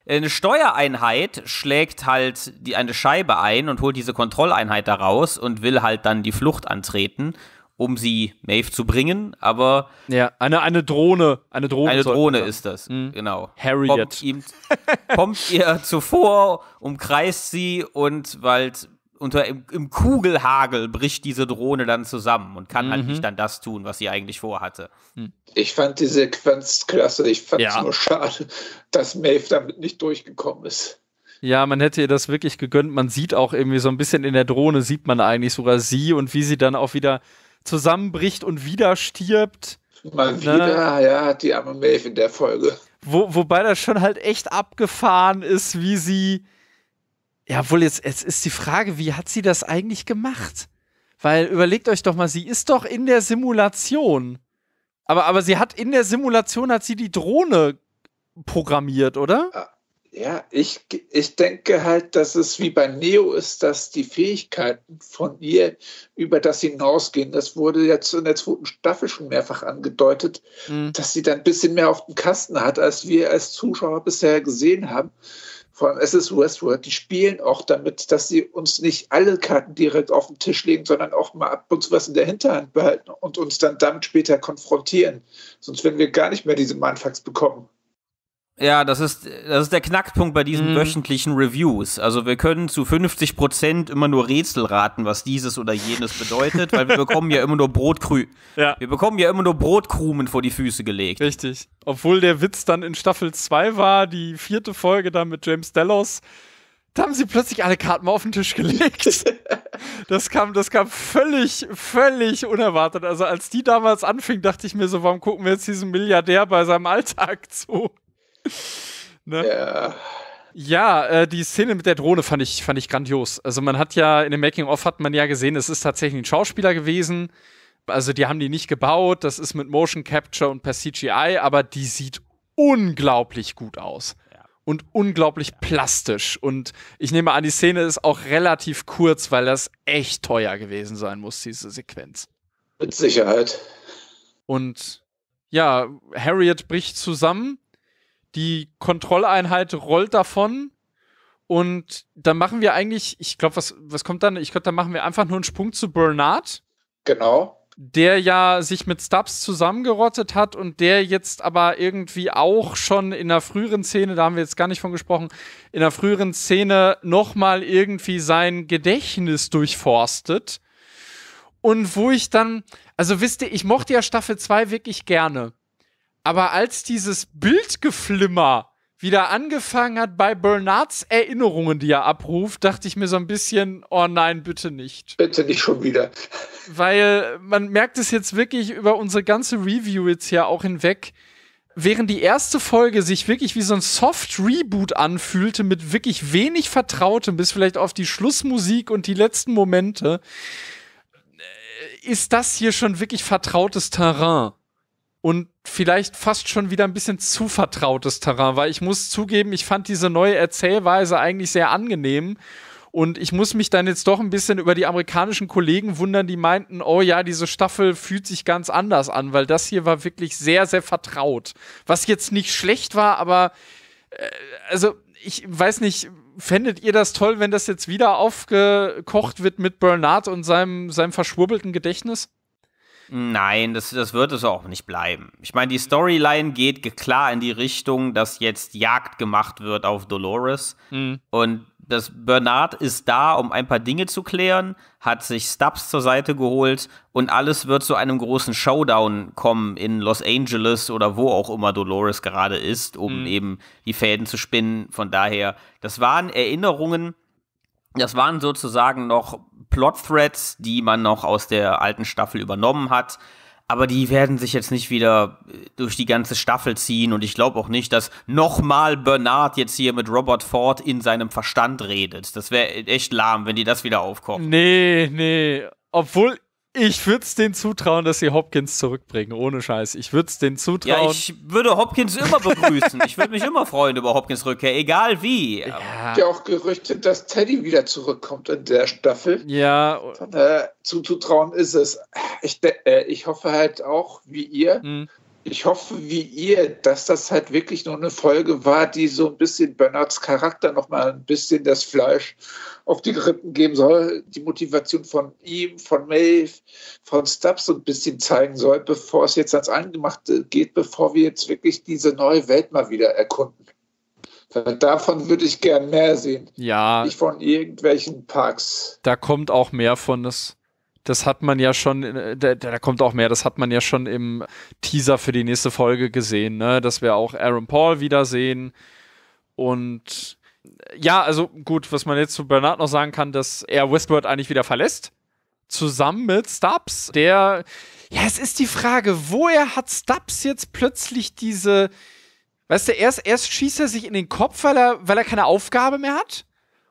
eine Steuereinheit schlägt halt eine Scheibe ein und holt diese Kontrolleinheit da raus und will halt dann die Flucht antreten, um sie Maeve zu bringen, aber... Ja, eine Drohne. Eine Drohne ist das, genau. Harriet. Kommt ihr zuvor, umkreist sie und halt im Kugelhagel bricht diese Drohne dann zusammen und kann halt nicht dann das tun, was sie eigentlich vorhatte. Ich fand die Sequenz klasse. Ich fand es nur schade, dass Maeve damit nicht durchgekommen ist. Ja, man hätte ihr das wirklich gegönnt. Man sieht auch irgendwie so ein bisschen in der Drohne, sieht man eigentlich sogar sie und wie sie dann auch wieder zusammenbricht und wieder stirbt. Mal wieder, ja, die arme Maeve in der Folge. Wobei das schon halt echt abgefahren ist, wie sie... Ja, wohl, jetzt ist die Frage, wie hat sie das eigentlich gemacht? Weil, überlegt euch doch mal, sie ist doch in der Simulation. Aber sie hat in der Simulation, hat sie die Drohne programmiert, oder? Ja, ich denke halt, dass es wie bei Neo ist, dass die Fähigkeiten von ihr über das hinausgehen. Das wurde jetzt in der zweiten Staffel schon mehrfach angedeutet, dass sie dann ein bisschen mehr auf dem Kasten hat, als wir als Zuschauer bisher gesehen haben. Vor allem, es ist Westworld, die spielen auch damit, dass sie uns nicht alle Karten direkt auf den Tisch legen, sondern auch mal ab und zu was in der Hinterhand behalten und uns dann damit später konfrontieren. Sonst werden wir gar nicht mehr diese Mindfucks bekommen. Ja, das ist der Knackpunkt bei diesen wöchentlichen Reviews. Also wir können zu 50% immer nur Rätsel raten, was dieses oder jenes bedeutet, weil wir bekommen ja immer nur Brotkrumen vor die Füße gelegt. Richtig. Obwohl der Witz dann in Staffel 2 war, die vierte Folge dann mit James Delos, da haben sie plötzlich alle Karten mal auf den Tisch gelegt. Das kam völlig unerwartet. Also als die damals anfing, dachte ich mir so, warum gucken wir jetzt diesem Milliardär bei seinem Alltag zu? Ne? Yeah. Ja, die Szene mit der Drohne fand ich grandios. Also man hat ja, in dem Making-of hat man ja gesehen, es ist tatsächlich ein Schauspieler gewesen. Also die haben die nicht gebaut, das ist mit Motion Capture und per CGI, aber die sieht unglaublich gut aus. Ja. Und unglaublich plastisch. Und ich nehme an, die Szene ist auch relativ kurz, weil das echt teuer gewesen sein muss, diese Sequenz. Mit Sicherheit. Und ja, Harriet bricht zusammen. Die Kontrolleinheit rollt davon und dann machen wir eigentlich, ich glaube, was kommt dann? Ich glaube, dann machen wir einfach nur einen Sprung zu Bernard. Genau. Der ja sich mit Stubbs zusammengerottet hat und der jetzt aber irgendwie auch schon in der früheren Szene, da haben wir jetzt gar nicht von gesprochen, in der früheren Szene nochmal irgendwie sein Gedächtnis durchforstet. Und wo ich dann, also wisst ihr, ich mochte ja Staffel 2 wirklich gerne. Aber als dieses Bildgeflimmer, wieder angefangen hat bei Bernards Erinnerungen, die er abruft, dachte ich mir so ein bisschen, oh nein, bitte nicht. Bitte nicht schon wieder. Weil man merkt es jetzt wirklich über unsere ganze Review jetzt hier auch hinweg, während die erste Folge sich wirklich wie so ein Soft-Reboot anfühlte, mit wirklich wenig Vertrautem, bis vielleicht auf die Schlussmusik und die letzten Momente, ist das hier schon wirklich vertrautes Terrain. Und vielleicht fast schon wieder ein bisschen zu vertrautes Terrain, weil ich muss zugeben, ich fand diese neue Erzählweise eigentlich sehr angenehm. Und ich muss mich dann jetzt doch ein bisschen über die amerikanischen Kollegen wundern, die meinten, oh ja, diese Staffel fühlt sich ganz anders an, weil das hier war wirklich sehr, sehr vertraut. Was jetzt nicht schlecht war, aber also ich weiß nicht, fändet ihr das toll, wenn das jetzt wieder aufgekocht wird mit Bernard und seinem verschwurbelten Gedächtnis? Nein, das wird es auch nicht bleiben. Ich meine, die Storyline geht klar in die Richtung, dass jetzt Jagd gemacht wird auf Dolores. Mhm. Und das Bernard ist da, um ein paar Dinge zu klären, hat sich Stubbs zur Seite geholt und alles wird zu einem großen Showdown kommen in Los Angeles oder wo auch immer Dolores gerade ist, um eben die Fäden zu spinnen. Von daher, das waren Erinnerungen, das waren sozusagen noch Plot-Threads, die man noch aus der alten Staffel übernommen hat. Aber die werden sich jetzt nicht wieder durch die ganze Staffel ziehen. Und ich glaube auch nicht, dass nochmal Bernard jetzt hier mit Robert Ford in seinem Verstand redet. Das wäre echt lahm, wenn die das wieder aufkochen. Nee, nee. Obwohl, ich würde es denen zutrauen, dass sie Hopkins zurückbringen. Ohne Scheiß. Ich würde es denen zutrauen. Ja, ich würde Hopkins immer begrüßen. Ich würde mich immer freuen über Hopkins Rückkehr, egal wie. Ja. Es gibt ja auch Gerüchte, dass Teddy wieder zurückkommt in der Staffel. Ja. Zuzutrauen ist es. Ich hoffe halt auch, wie ihr. Mhm. Ich hoffe, wie ihr, dass das halt wirklich nur eine Folge war, die so ein bisschen Bernards Charakter nochmal ein bisschen das Fleisch auf die Rippen geben soll, die Motivation von ihm, von Maeve, von Stubbs so ein bisschen zeigen soll, bevor es jetzt ans Eingemachte geht, bevor wir jetzt wirklich diese neue Welt mal wieder erkunden. Davon würde ich gern mehr sehen. Ja. Nicht von irgendwelchen Parks. Da kommt auch mehr von das. Das hat man ja schon, da kommt auch mehr, das hat man ja schon im Teaser für die nächste Folge gesehen, ne? Dass wir auch Aaron Paul wiedersehen. Und ja, also gut, was man jetzt zu Bernard noch sagen kann, dass er Westworld eigentlich wieder verlässt. Zusammen mit Stubbs, der, ja, es ist die Frage, woher hat Stubbs jetzt plötzlich diese, weißt du, erst schießt er sich in den Kopf, weil er keine Aufgabe mehr hat?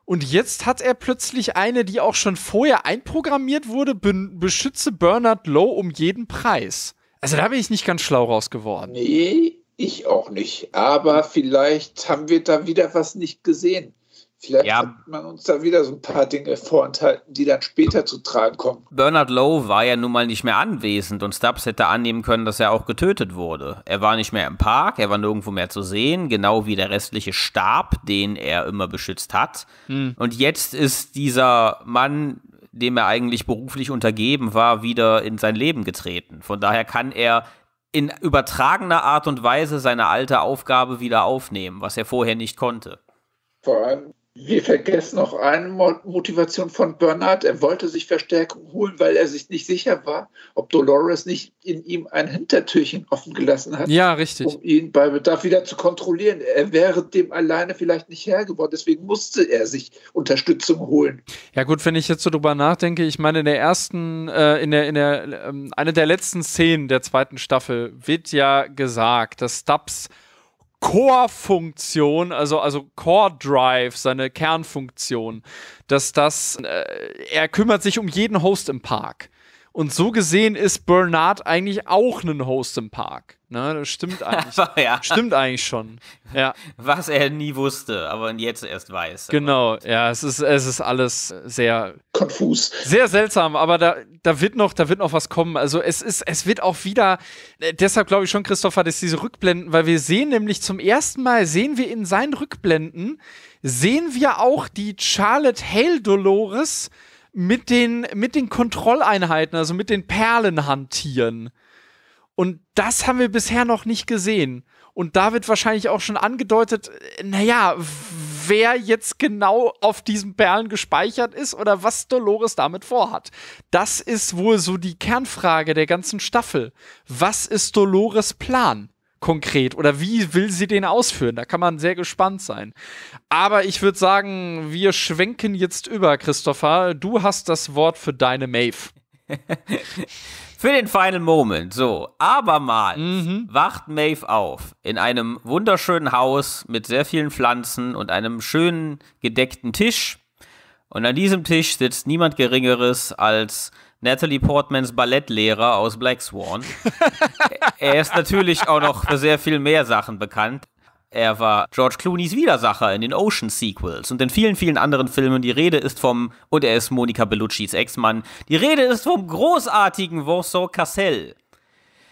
Und jetzt hat er plötzlich eine, die auch schon vorher einprogrammiert wurde, beschütze Bernard Lowe um jeden Preis. Also da bin ich nicht ganz schlau raus geworden. Nee, ich auch nicht. Aber vielleicht haben wir da wieder was nicht gesehen. Vielleicht hat man uns da wieder so ein paar Dinge vorenthalten, die dann später zu tragen kommen. Bernard Lowe war ja nun mal nicht mehr anwesend und Stubbs hätte annehmen können, dass er auch getötet wurde. Er war nicht mehr im Park, er war nirgendwo mehr zu sehen, genau wie der restliche Stab, den er immer beschützt hat. Hm. Und jetzt ist dieser Mann, dem er eigentlich beruflich untergeben war, wieder in sein Leben getreten. Von daher kann er in übertragener Art und Weise seine alte Aufgabe wieder aufnehmen, was er vorher nicht konnte. Vor allem wir vergessen noch eine Motivation von Bernard. Er wollte sich Verstärkung holen, weil er sich nicht sicher war, ob Dolores nicht in ihm ein Hintertürchen offen gelassen hat. Ja, richtig. Um ihn bei Bedarf wieder zu kontrollieren. Er wäre dem alleine vielleicht nicht Herr geworden. Deswegen musste er sich Unterstützung holen. Ja gut, wenn ich jetzt so drüber nachdenke, ich meine, in der ersten, eine der letzten Szenen der zweiten Staffel wird ja gesagt, dass Stubbs Core-Funktion, also Core-Drive, seine Kernfunktion, dass er kümmert sich um jeden Host im Park. Und so gesehen ist Bernard eigentlich auch ein Host im Park. Ne, das stimmt eigentlich. Ja. Stimmt eigentlich schon. Ja. Was er nie wusste, aber jetzt erst weiß. Genau, ja, es ist alles sehr konfus. Sehr seltsam, aber da wird noch was kommen. Also es wird auch wieder, deshalb glaube ich schon, Christopher, dass diese Rückblenden, weil wir sehen nämlich zum ersten Mal, sehen wir in seinen Rückblenden, sehen wir auch die Charlotte Hale Dolores mit den Kontrolleinheiten, also mit den Perlen hantieren. Und das haben wir bisher noch nicht gesehen. Und da wird wahrscheinlich auch schon angedeutet, naja, wer jetzt genau auf diesen Perlen gespeichert ist oder was Dolores damit vorhat. Das ist wohl so die Kernfrage der ganzen Staffel. Was ist Dolores' Plan? konkret oder wie will sie den ausführen? Da kann man sehr gespannt sein. Aber ich würde sagen, wir schwenken jetzt über, Christopher. Du hast das Wort für deine Maeve. Für den Final Moment, so, abermals wacht Maeve auf in einem wunderschönen Haus mit sehr vielen Pflanzen und einem schönen gedeckten Tisch. Und an diesem Tisch sitzt niemand Geringeres als Natalie Portmans Ballettlehrer aus Black Swan. Er ist natürlich auch noch für sehr viel mehr Sachen bekannt. Er war George Clooney's Widersacher in den Ocean-Sequels und in vielen, vielen anderen Filmen. Die Rede ist vom, und er ist Monica Belluccis Ex-Mann, die Rede ist vom großartigen Vincent Cassel.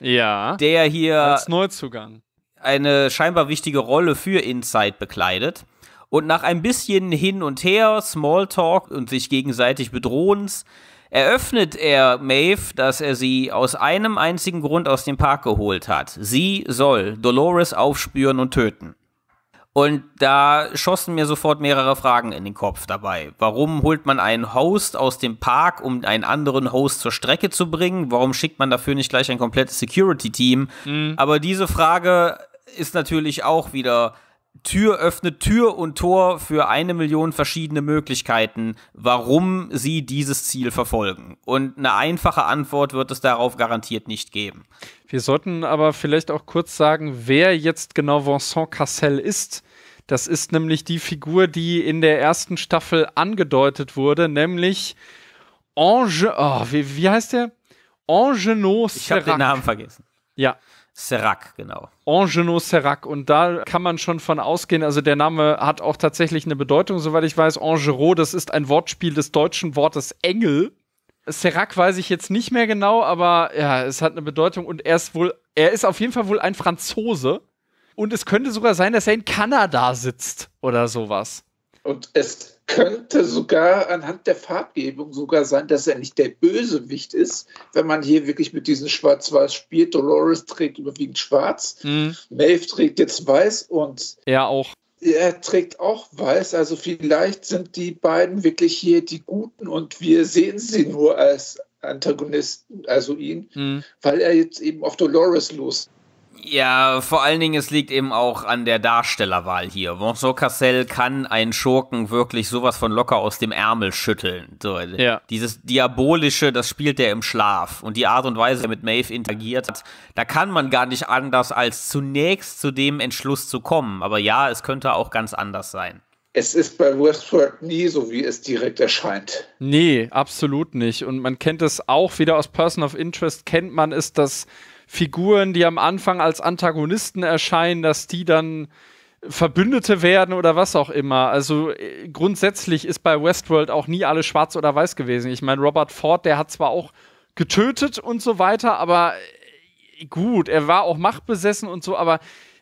Ja, der hier als Neuzugang eine scheinbar wichtige Rolle für Inside bekleidet. Und nach ein bisschen hin und her, Smalltalk und sich gegenseitig Bedrohens, eröffnet er Maeve, dass er sie aus einem einzigen Grund aus dem Park geholt hat. Sie soll Dolores aufspüren und töten. Und da schossen mir sofort mehrere Fragen in den Kopf dabei. Warum holt man einen Host aus dem Park, um einen anderen Host zur Strecke zu bringen? Warum schickt man dafür nicht gleich ein komplettes Security-Team? Aber diese Frage ist natürlich auch wieder... Tür öffnet Tür und Tor für 1 Million verschiedene Möglichkeiten, warum sie dieses Ziel verfolgen. Und eine einfache Antwort wird es darauf garantiert nicht geben. Wir sollten aber vielleicht auch kurz sagen, wer jetzt genau Vincent Cassel ist. Das ist nämlich die Figur, die in der ersten Staffel angedeutet wurde, nämlich wie heißt der? Angenot Serac. Ich habe den Namen vergessen. Ja. Serac, genau. Angenot Serac. Und da kann man schon von ausgehen, also der Name hat auch tatsächlich eine Bedeutung, soweit ich weiß. Angerot, das ist ein Wortspiel des deutschen Wortes Engel. Serac weiß ich jetzt nicht mehr genau, aber ja, es hat eine Bedeutung und er ist auf jeden Fall wohl ein Franzose. Und es könnte sogar sein, dass er in Kanada sitzt oder sowas. Und es könnte sogar anhand der Farbgebung sogar sein, dass er nicht der Bösewicht ist, wenn man hier wirklich mit diesem Schwarz-Weiß spielt. Dolores trägt überwiegend schwarz, Maeve trägt jetzt weiß und er trägt auch weiß. Also vielleicht sind die beiden wirklich hier die Guten und wir sehen sie nur als Antagonisten, also ihn, weil er jetzt eben auf Dolores los ist. Ja, vor allen Dingen, es liegt eben auch an der Darstellerwahl hier. Vincent Cassel kann einen Schurken wirklich sowas von locker aus dem Ärmel schütteln. So, ja. Dieses Diabolische, das spielt er im Schlaf. Und die Art und Weise, wie er mit Maeve interagiert hat, da kann man gar nicht anders, als zunächst zu dem Entschluss zu kommen. Aber ja, es könnte auch ganz anders sein. Es ist bei Westworld nie so, wie es direkt erscheint. Nee, absolut nicht. Und man kennt es auch wieder aus Person of Interest, kennt man es, dass Figuren, die am Anfang als Antagonisten erscheinen, dass die dann Verbündete werden oder was auch immer. Also grundsätzlich ist bei Westworld auch nie alles schwarz oder weiß gewesen. Ich meine, Robert Ford, der hat zwar auch getötet und so weiter, aber gut, er war auch machtbesessen und so, aber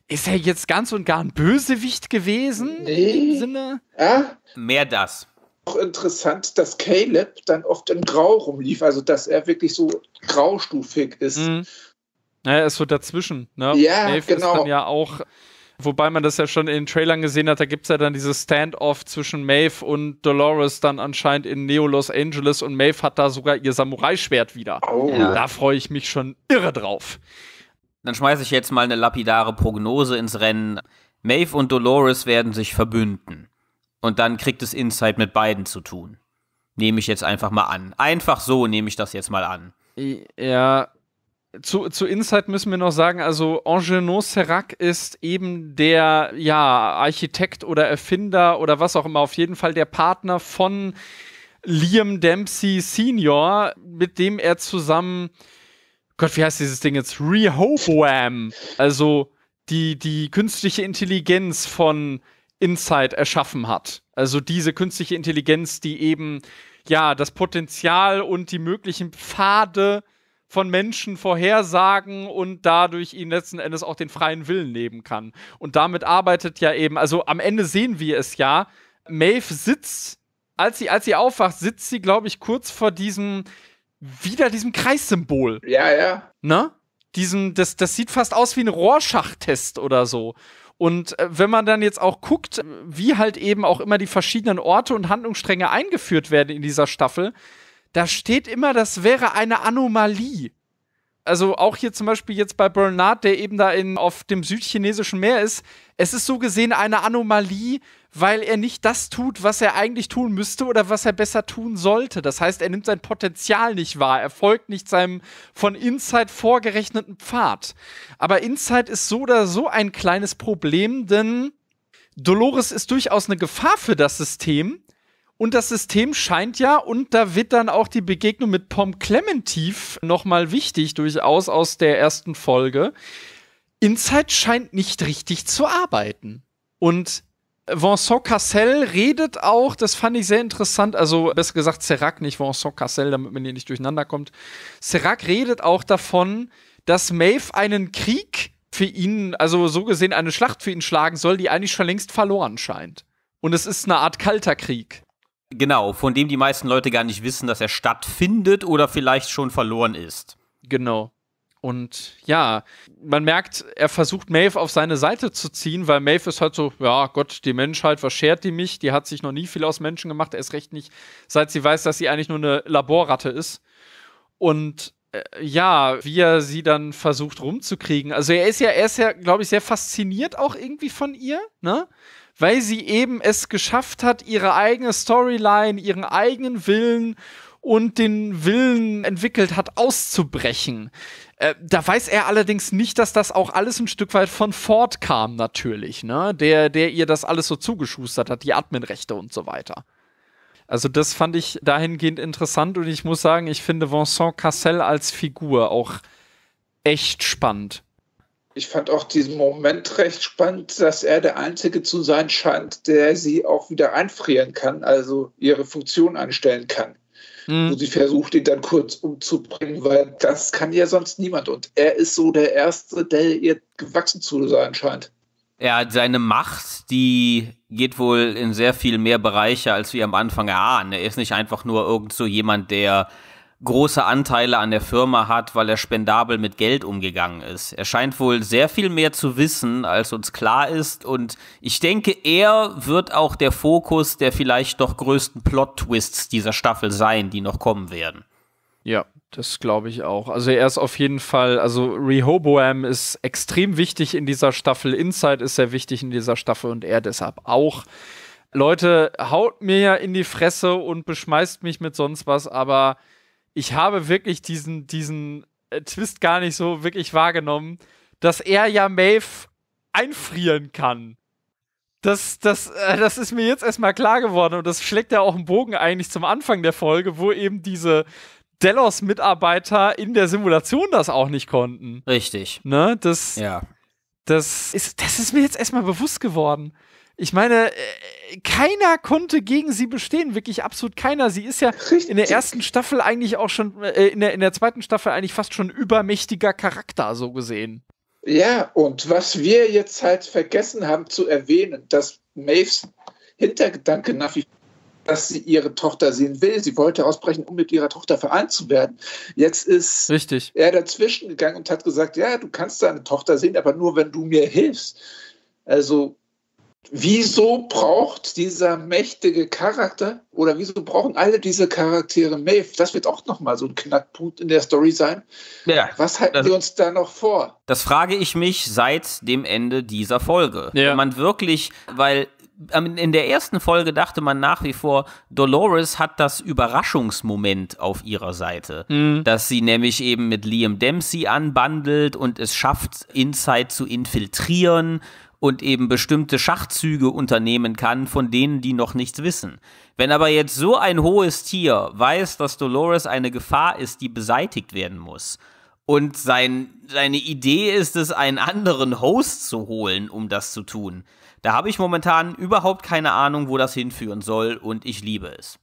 ist er jetzt ganz und gar ein Bösewicht gewesen? Nee. Im Sinne? Ja. Mehr das. Interessant, dass Caleb dann oft in Grau rumlief, also dass er wirklich so graustufig ist. Naja, er ist so dazwischen, ne? Ja, Maeve genau. Ist dann ja auch, wobei man das ja schon in den Trailern gesehen hat, da gibt es ja dann dieses Standoff zwischen Maeve und Dolores dann anscheinend in Neo Los Angeles und Maeve hat da sogar ihr Samurai-Schwert wieder. Oh. Ja. Da freue ich mich schon irre drauf. Dann schmeiße ich jetzt mal eine lapidare Prognose ins Rennen. Maeve und Dolores werden sich verbünden. Und dann kriegt es Inside mit beiden zu tun. Nehme ich jetzt einfach mal an. Einfach so nehme ich das jetzt mal an. Ja, zu Inside müssen wir noch sagen, also Angenot Serac ist eben der, ja, Architekt oder Erfinder oder was auch immer, auf jeden Fall der Partner von Liam Dempsey Sr., mit dem er zusammen, Gott, wie heißt dieses Ding jetzt? Rehoboam, also die künstliche Intelligenz von Inside erschaffen hat. Also diese künstliche Intelligenz, die eben ja das Potenzial und die möglichen Pfade von Menschen vorhersagen und dadurch ihnen letzten Endes auch den freien Willen nehmen kann. Und damit arbeitet ja eben, also am Ende sehen wir es ja, Maeve sitzt, als sie aufwacht, sitzt sie, glaube ich, kurz vor diesem Kreissymbol. Ja, ja. Ne? Das sieht fast aus wie ein Rorschach-Test oder so. Und wenn man dann jetzt auch guckt, wie halt eben auch immer die verschiedenen Orte und Handlungsstränge eingeführt werden in dieser Staffel, da steht immer, das wäre eine Anomalie. Also auch hier zum Beispiel jetzt bei Bernard, der eben da auf dem südchinesischen Meer ist, es ist so gesehen eine Anomalie, weil er nicht das tut, was er eigentlich tun müsste oder was er besser tun sollte. Das heißt, er nimmt sein Potenzial nicht wahr, er folgt nicht seinem von Inside vorgerechneten Pfad. Aber Inside ist so oder so ein kleines Problem, denn Dolores ist durchaus eine Gefahr für das System. Und das System scheint ja, und da wird dann auch die Begegnung mit Pom Clementif nochmal wichtig, durchaus aus der ersten Folge. Inside scheint nicht richtig zu arbeiten. Und Vincent Cassel redet auch, das fand ich sehr interessant, also besser gesagt Serac, nicht Vincent Cassel, damit man hier nicht durcheinander kommt. Serac redet auch davon, dass Maeve einen Krieg für ihn, also so gesehen eine Schlacht für ihn schlagen soll, die eigentlich schon längst verloren scheint. Und es ist eine Art kalter Krieg. Genau, von dem die meisten Leute gar nicht wissen, dass er stattfindet oder vielleicht schon verloren ist. Genau. Und ja, man merkt, er versucht Maeve auf seine Seite zu ziehen, weil Maeve ist halt so, ja Gott, die Menschheit, was schert die mich? Die hat sich noch nie viel aus Menschen gemacht, erst recht nicht, seit sie weiß, dass sie eigentlich nur eine Laborratte ist. Und ja, wie er sie dann versucht rumzukriegen. Also er ist ja, glaube ich, sehr fasziniert auch irgendwie von ihr, ne? Weil sie eben es geschafft hat, ihre eigene Storyline, ihren eigenen Willen und den Willen entwickelt hat, auszubrechen. Da weiß er allerdings nicht, dass das auch alles ein Stück weit von Ford kam natürlich, ne? Der ihr das alles so zugeschustert hat, die Adminrechte und so weiter. Also das fand ich dahingehend interessant und ich muss sagen, ich finde Vincent Cassel als Figur auch echt spannend. Ich fand auch diesen Moment recht spannend, dass er der Einzige zu sein scheint, der sie auch wieder einfrieren kann, also ihre Funktion anstellen kann. Mhm. Wo sie versucht, ihn dann kurz umzubringen, weil das kann ja sonst niemand. Und er ist so der Erste, der ihr gewachsen zu sein scheint. Ja, seine Macht, die geht wohl in sehr viel mehr Bereiche, als wir am Anfang erahnen. Er ist nicht einfach nur irgend so jemand, der große Anteile an der Firma hat, weil er spendabel mit Geld umgegangen ist. Er scheint wohl sehr viel mehr zu wissen, als uns klar ist. Und ich denke, er wird auch der Fokus der vielleicht doch größten Plot-Twists dieser Staffel sein, die noch kommen werden. Ja, das glaube ich auch. Also er ist auf jeden Fall, also Rehoboam ist extrem wichtig in dieser Staffel, Inside ist sehr wichtig in dieser Staffel und er deshalb auch. Leute, haut mir in die Fresse und beschmeißt mich mit sonst was, aber ich habe wirklich diesen Twist gar nicht so wirklich wahrgenommen, dass er ja Maeve einfrieren kann. Das ist mir jetzt erstmal klar geworden und das schlägt ja auch einen Bogen eigentlich zum Anfang der Folge, wo eben diese Delos-Mitarbeiter in der Simulation das auch nicht konnten. Richtig. Ne? Das ist mir jetzt erstmal bewusst geworden. Ich meine, keiner konnte gegen sie bestehen, wirklich absolut keiner. Sie ist ja richtig in der ersten Staffel eigentlich auch schon, in der zweiten Staffel eigentlich fast schon übermächtiger Charakter, so gesehen. Ja, und was wir jetzt halt vergessen haben zu erwähnen, dass Maeves Hintergedanke nach wie vor, dass sie ihre Tochter sehen will. Sie wollte ausbrechen, um mit ihrer Tochter vereint zu werden. Jetzt ist richtig er dazwischen gegangen und hat gesagt, ja, du kannst deine Tochter sehen, aber nur, wenn du mir hilfst. Also wieso braucht dieser mächtige Charakter oder wieso brauchen alle diese Charaktere Maeve? Das wird auch nochmal so ein Knackpunkt in der Story sein. Ja, was halten wir uns da noch vor? Das frage ich mich seit dem Ende dieser Folge. Ja. Wenn man wirklich, weil in der ersten Folge dachte man nach wie vor, Dolores hat das Überraschungsmoment auf ihrer Seite. Mhm. Dass sie nämlich eben mit Liam Dempsey anbandelt und es schafft, Inside zu infiltrieren und eben bestimmte Schachzüge unternehmen kann, von denen die noch nichts wissen. Wenn aber jetzt so ein hohes Tier weiß, dass Dolores eine Gefahr ist, die beseitigt werden muss, und seine Idee ist es, einen anderen Host zu holen, um das zu tun, da habe ich momentan überhaupt keine Ahnung, wo das hinführen soll, und ich liebe es.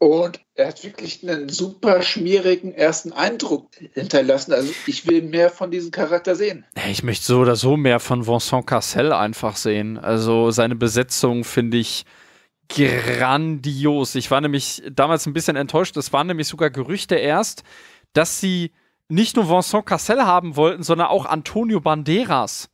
Und er hat wirklich einen super schmierigen ersten Eindruck hinterlassen. Also ich will mehr von diesem Charakter sehen. Ich möchte so oder so mehr von Vincent Cassel einfach sehen. Also seine Besetzung finde ich grandios. Ich war nämlich damals ein bisschen enttäuscht. Es waren nämlich sogar Gerüchte erst, dass sie nicht nur Vincent Cassel haben wollten, sondern auch Antonio Banderas.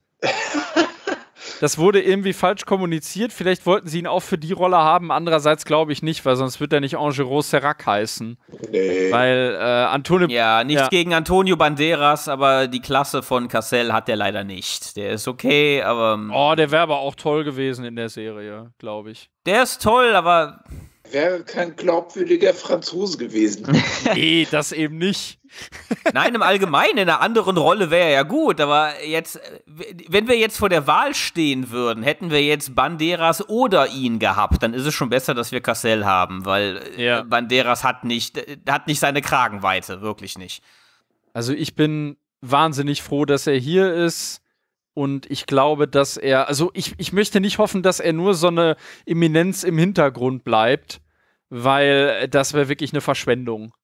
das wurde irgendwie falsch kommuniziert. Vielleicht wollten sie ihn auch für die Rolle haben. Andererseits glaube ich nicht, weil sonst wird er nicht Angelo Serac heißen. Nee. Weil Antonio... Ja, nichts gegen Antonio Banderas, aber die Klasse von Cassel hat der leider nicht. Der ist okay, aber... Oh, der wäre aber auch toll gewesen in der Serie, glaube ich. Der ist toll, aber... Wäre kein glaubwürdiger Franzose gewesen. Nee, das eben nicht. Nein, im Allgemeinen, in einer anderen Rolle wäre er ja gut, aber jetzt, wenn wir jetzt vor der Wahl stehen würden, hätten wir jetzt Banderas oder ihn gehabt, dann ist es schon besser, dass wir Cassel haben, weil Banderas hat nicht seine Kragenweite, wirklich nicht. Also ich bin wahnsinnig froh, dass er hier ist. Und ich glaube, dass er, also ich möchte nicht hoffen, dass er nur so eine Eminenz im Hintergrund bleibt, weil das wäre wirklich eine Verschwendung.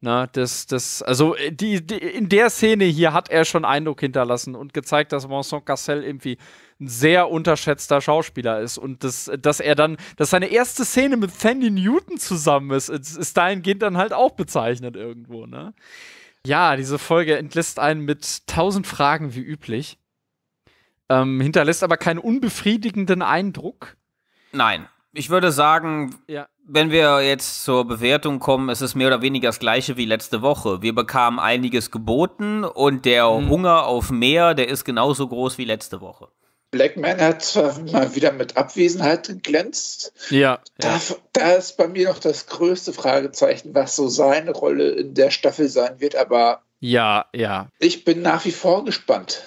Na, also in der Szene hier hat er schon Eindruck hinterlassen und gezeigt, dass Vincent Cassel irgendwie ein sehr unterschätzter Schauspieler ist. Und dass seine erste Szene mit Thandie Newton zusammen ist dahingehend dann halt auch bezeichnend irgendwo, ne? Ja, diese Folge entlässt einen mit 1000 Fragen wie üblich. Hinterlässt aber keinen unbefriedigenden Eindruck. Nein. Ich würde sagen, wenn wir jetzt zur Bewertung kommen, es ist mehr oder weniger das Gleiche wie letzte Woche. Wir bekamen einiges geboten und der Hunger auf mehr, der ist genauso groß wie letzte Woche. Blackman hat zwar mal wieder mit Abwesenheit geglänzt. Ja. Da ist bei mir noch das größte Fragezeichen, was so seine Rolle in der Staffel sein wird, aber ich bin nach wie vor gespannt.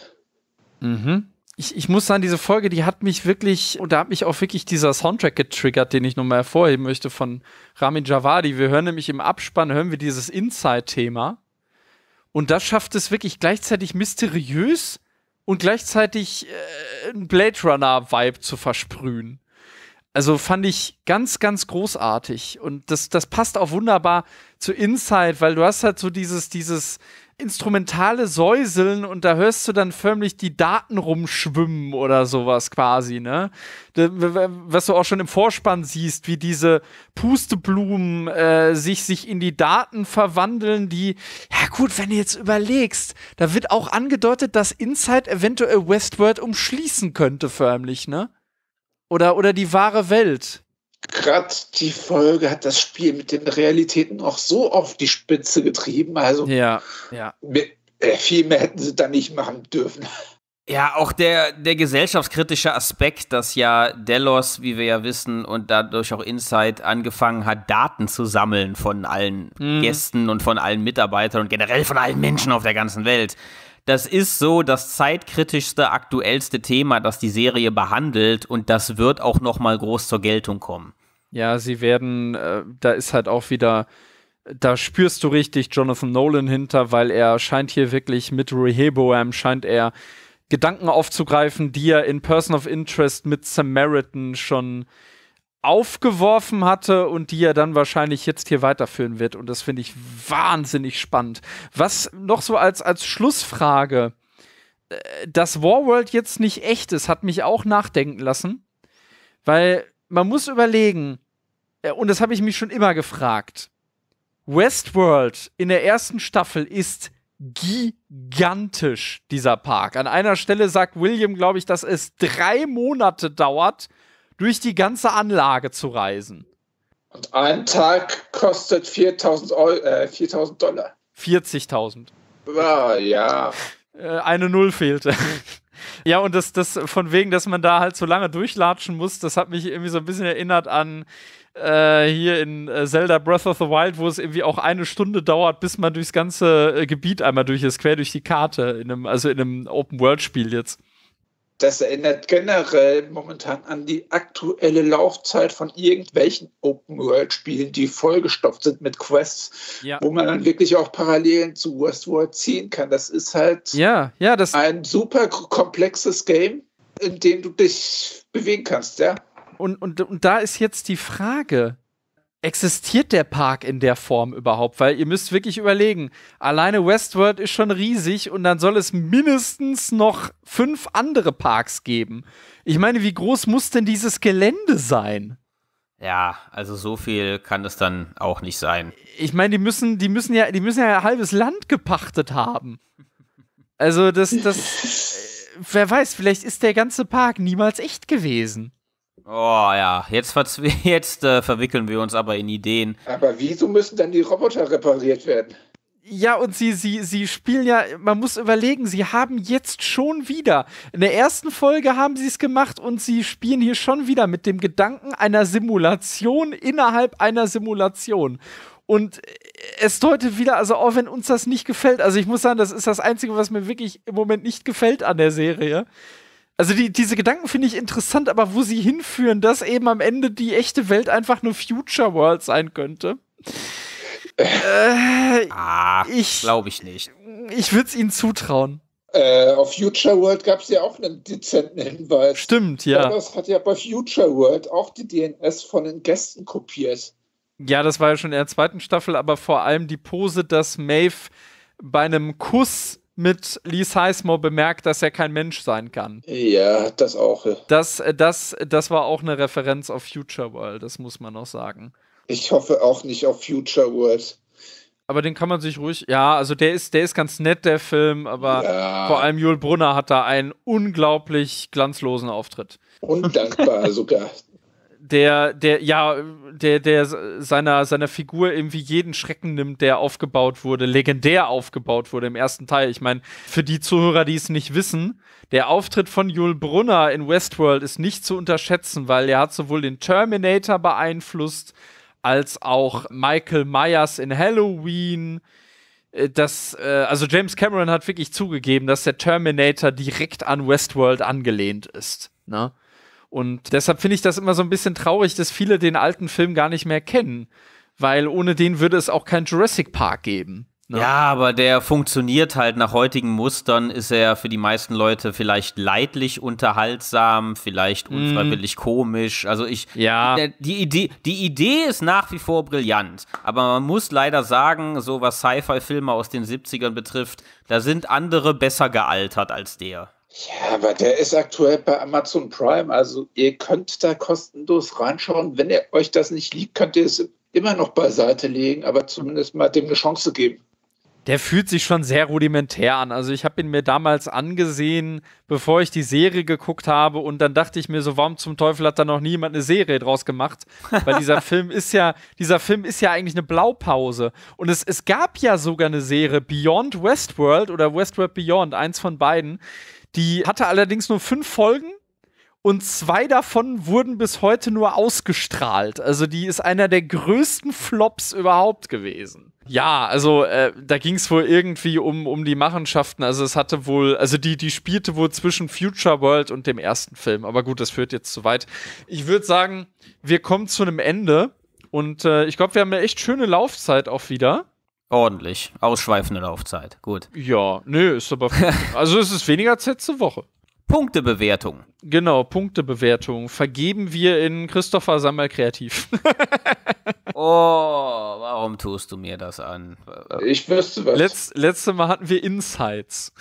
Mhm. Ich muss sagen, diese Folge, die hat mich wirklich, und da hat mich auch wirklich dieser Soundtrack getriggert, den ich nochmal hervorheben möchte, von Ramin Djawadi. Wir hören nämlich im Abspann, hören wir dieses Inside-Thema. Und das schafft es wirklich gleichzeitig mysteriös und gleichzeitig einen Blade Runner-Vibe zu versprühen. Also fand ich ganz, ganz großartig. Und das passt auch wunderbar zu Inside, weil du hast halt so dieses instrumentale Säuseln und da hörst du dann förmlich die Daten rumschwimmen oder sowas quasi, ne? Was du auch schon im Vorspann siehst, wie diese Pusteblumen sich in die Daten verwandeln, die, ja gut, wenn du jetzt überlegst, da wird auch angedeutet, dass Inside eventuell Westworld umschließen könnte förmlich, ne? Oder die wahre Welt. Gerade die Folge hat das Spiel mit den Realitäten auch so auf die Spitze getrieben. Also viel mehr hätten sie da nicht machen dürfen. Ja, auch der gesellschaftskritische Aspekt, dass ja Delos, wie wir ja wissen, und dadurch auch Inside angefangen hat, Daten zu sammeln von allen Gästen und von allen Mitarbeitern und generell von allen Menschen auf der ganzen Welt. Das ist so das zeitkritischste, aktuellste Thema, das die Serie behandelt, und das wird auch noch mal groß zur Geltung kommen. Ja, sie werden, da ist halt auch wieder, da spürst du richtig Jonathan Nolan hinter, weil er scheint hier wirklich mit Rehoboam, scheint er Gedanken aufzugreifen, die er in Person of Interest mit Samaritan schon aufgeworfen hatte und die er dann wahrscheinlich jetzt hier weiterführen wird. Und das finde ich wahnsinnig spannend. Was noch so als Schlussfrage, dass Warworld jetzt nicht echt ist, hat mich auch nachdenken lassen. Weil man muss überlegen, und das habe ich mich schon immer gefragt, Westworld in der ersten Staffel ist gigantisch, dieser Park. An einer Stelle sagt William, glaube ich, dass es 3 Monate dauert, durch die ganze Anlage zu reisen. Und ein Tag kostet 4.000 Dollar. 40.000. Ja. Eine Null fehlte. Ja, und das von wegen, dass man da halt so lange durchlatschen muss, das hat mich irgendwie so ein bisschen erinnert an hier in Zelda Breath of the Wild, wo es irgendwie auch 1 Stunde dauert, bis man durchs ganze Gebiet einmal durch ist, quer durch die Karte, in einem Open-World-Spiel jetzt. Das erinnert generell momentan an die aktuelle Laufzeit von irgendwelchen Open-World-Spielen, die vollgestopft sind mit Quests, wo man dann wirklich auch Parallelen zu Westworld ziehen kann. Das ist halt das ein super komplexes Game, in dem du dich bewegen kannst, ja. Und da ist jetzt die Frage, existiert der Park in der Form überhaupt? Weil ihr müsst wirklich überlegen, alleine Westworld ist schon riesig und dann soll es mindestens noch 5 andere Parks geben. Ich meine, wie groß muss denn dieses Gelände sein? Ja, also so viel kann das dann auch nicht sein. Ich meine, die müssen ja ein halbes Land gepachtet haben. Also das wer weiß, vielleicht ist der ganze Park niemals echt gewesen. Oh ja, jetzt verwickeln wir uns aber in Ideen. Aber wieso müssen dann die Roboter repariert werden? Ja, und sie spielen ja, man muss überlegen, sie haben jetzt schon wieder, in der ersten Folge haben sie es gemacht und sie spielen hier schon wieder mit dem Gedanken einer Simulation innerhalb einer Simulation. Und es deutet wieder, also auch wenn uns das nicht gefällt, also ich muss sagen, das ist das Einzige, was mir wirklich im Moment nicht gefällt an der Serie. Also diese Gedanken finde ich interessant, aber wo sie hinführen, dass eben am Ende die echte Welt einfach nur Future World sein könnte. Glaube ich nicht. Ich würde es ihnen zutrauen. Auf Future World gab es ja auch einen dezenten Hinweis. Stimmt, ja. Delos hat ja bei Future World auch die DNS von den Gästen kopiert. Ja, das war ja schon in der zweiten Staffel, aber vor allem die Pose, dass Maeve bei einem Kuss mit Lee Sizemore bemerkt, dass er kein Mensch sein kann. Ja, das auch. Ja. Das war auch eine Referenz auf Future World, das muss man noch sagen. Ich hoffe auch nicht auf Future World. Aber den kann man sich ruhig, ja, also der ist ganz nett, der Film, aber ja. Vor allem Joel Brunner hat da einen unglaublich glanzlosen Auftritt. Undankbar sogar. Der seiner Figur irgendwie jeden Schrecken nimmt, der aufgebaut wurde, legendär aufgebaut wurde im ersten Teil. Ich meine, für die Zuhörer, die es nicht wissen, der Auftritt von Joel Brunner in Westworld ist nicht zu unterschätzen, weil er hat sowohl den Terminator beeinflusst, als auch Michael Myers in Halloween. Also James Cameron hat wirklich zugegeben, dass der Terminator direkt an Westworld angelehnt ist, ne? Und deshalb finde ich das immer so ein bisschen traurig, dass viele den alten Film gar nicht mehr kennen. Weil ohne den würde es auch keinen Jurassic Park geben. Ne? Ja, aber der funktioniert halt nach heutigen Mustern, ist er für die meisten Leute vielleicht leidlich unterhaltsam, vielleicht unfreiwillig komisch. Also die Idee ist nach wie vor brillant. Aber man muss leider sagen, so was Sci-Fi-Filme aus den 70ern betrifft, da sind andere besser gealtert als der. Ja, aber der ist aktuell bei Amazon Prime, also ihr könnt da kostenlos reinschauen. Wenn ihr euch das nicht liegt, könnt ihr es immer noch beiseite legen, aber zumindest mal dem eine Chance geben. Der fühlt sich schon sehr rudimentär an. Also ich habe ihn mir damals angesehen, bevor ich die Serie geguckt habe, und dann dachte ich mir so, warum zum Teufel hat da noch niemand eine Serie draus gemacht? Weil dieser Film ist ja eigentlich eine Blaupause. Und es gab ja sogar eine Serie, Beyond Westworld oder Westworld Beyond, eins von beiden. Die hatte allerdings nur 5 Folgen und 2 davon wurden bis heute nur ausgestrahlt. Also die ist einer der größten Flops überhaupt gewesen. Ja, also da ging es wohl irgendwie um die Machenschaften. Also es hatte wohl, also die spielte wohl zwischen Future World und dem ersten Film. Aber gut, das führt jetzt zu weit. Ich würde sagen, wir kommen zu einem Ende und ich glaube, wir haben eine echt schöne Laufzeit auch wieder. Ordentlich. Ausschweifende Laufzeit. Gut. Ja, nö, ist aber. Also es ist weniger als letzte Woche. Punktebewertung. Genau, Punktebewertung. Vergeben wir in Christopher Sammel Kreativ. Oh, warum tust du mir das an? Ich wüsste was. Letztes Mal hatten wir Insights.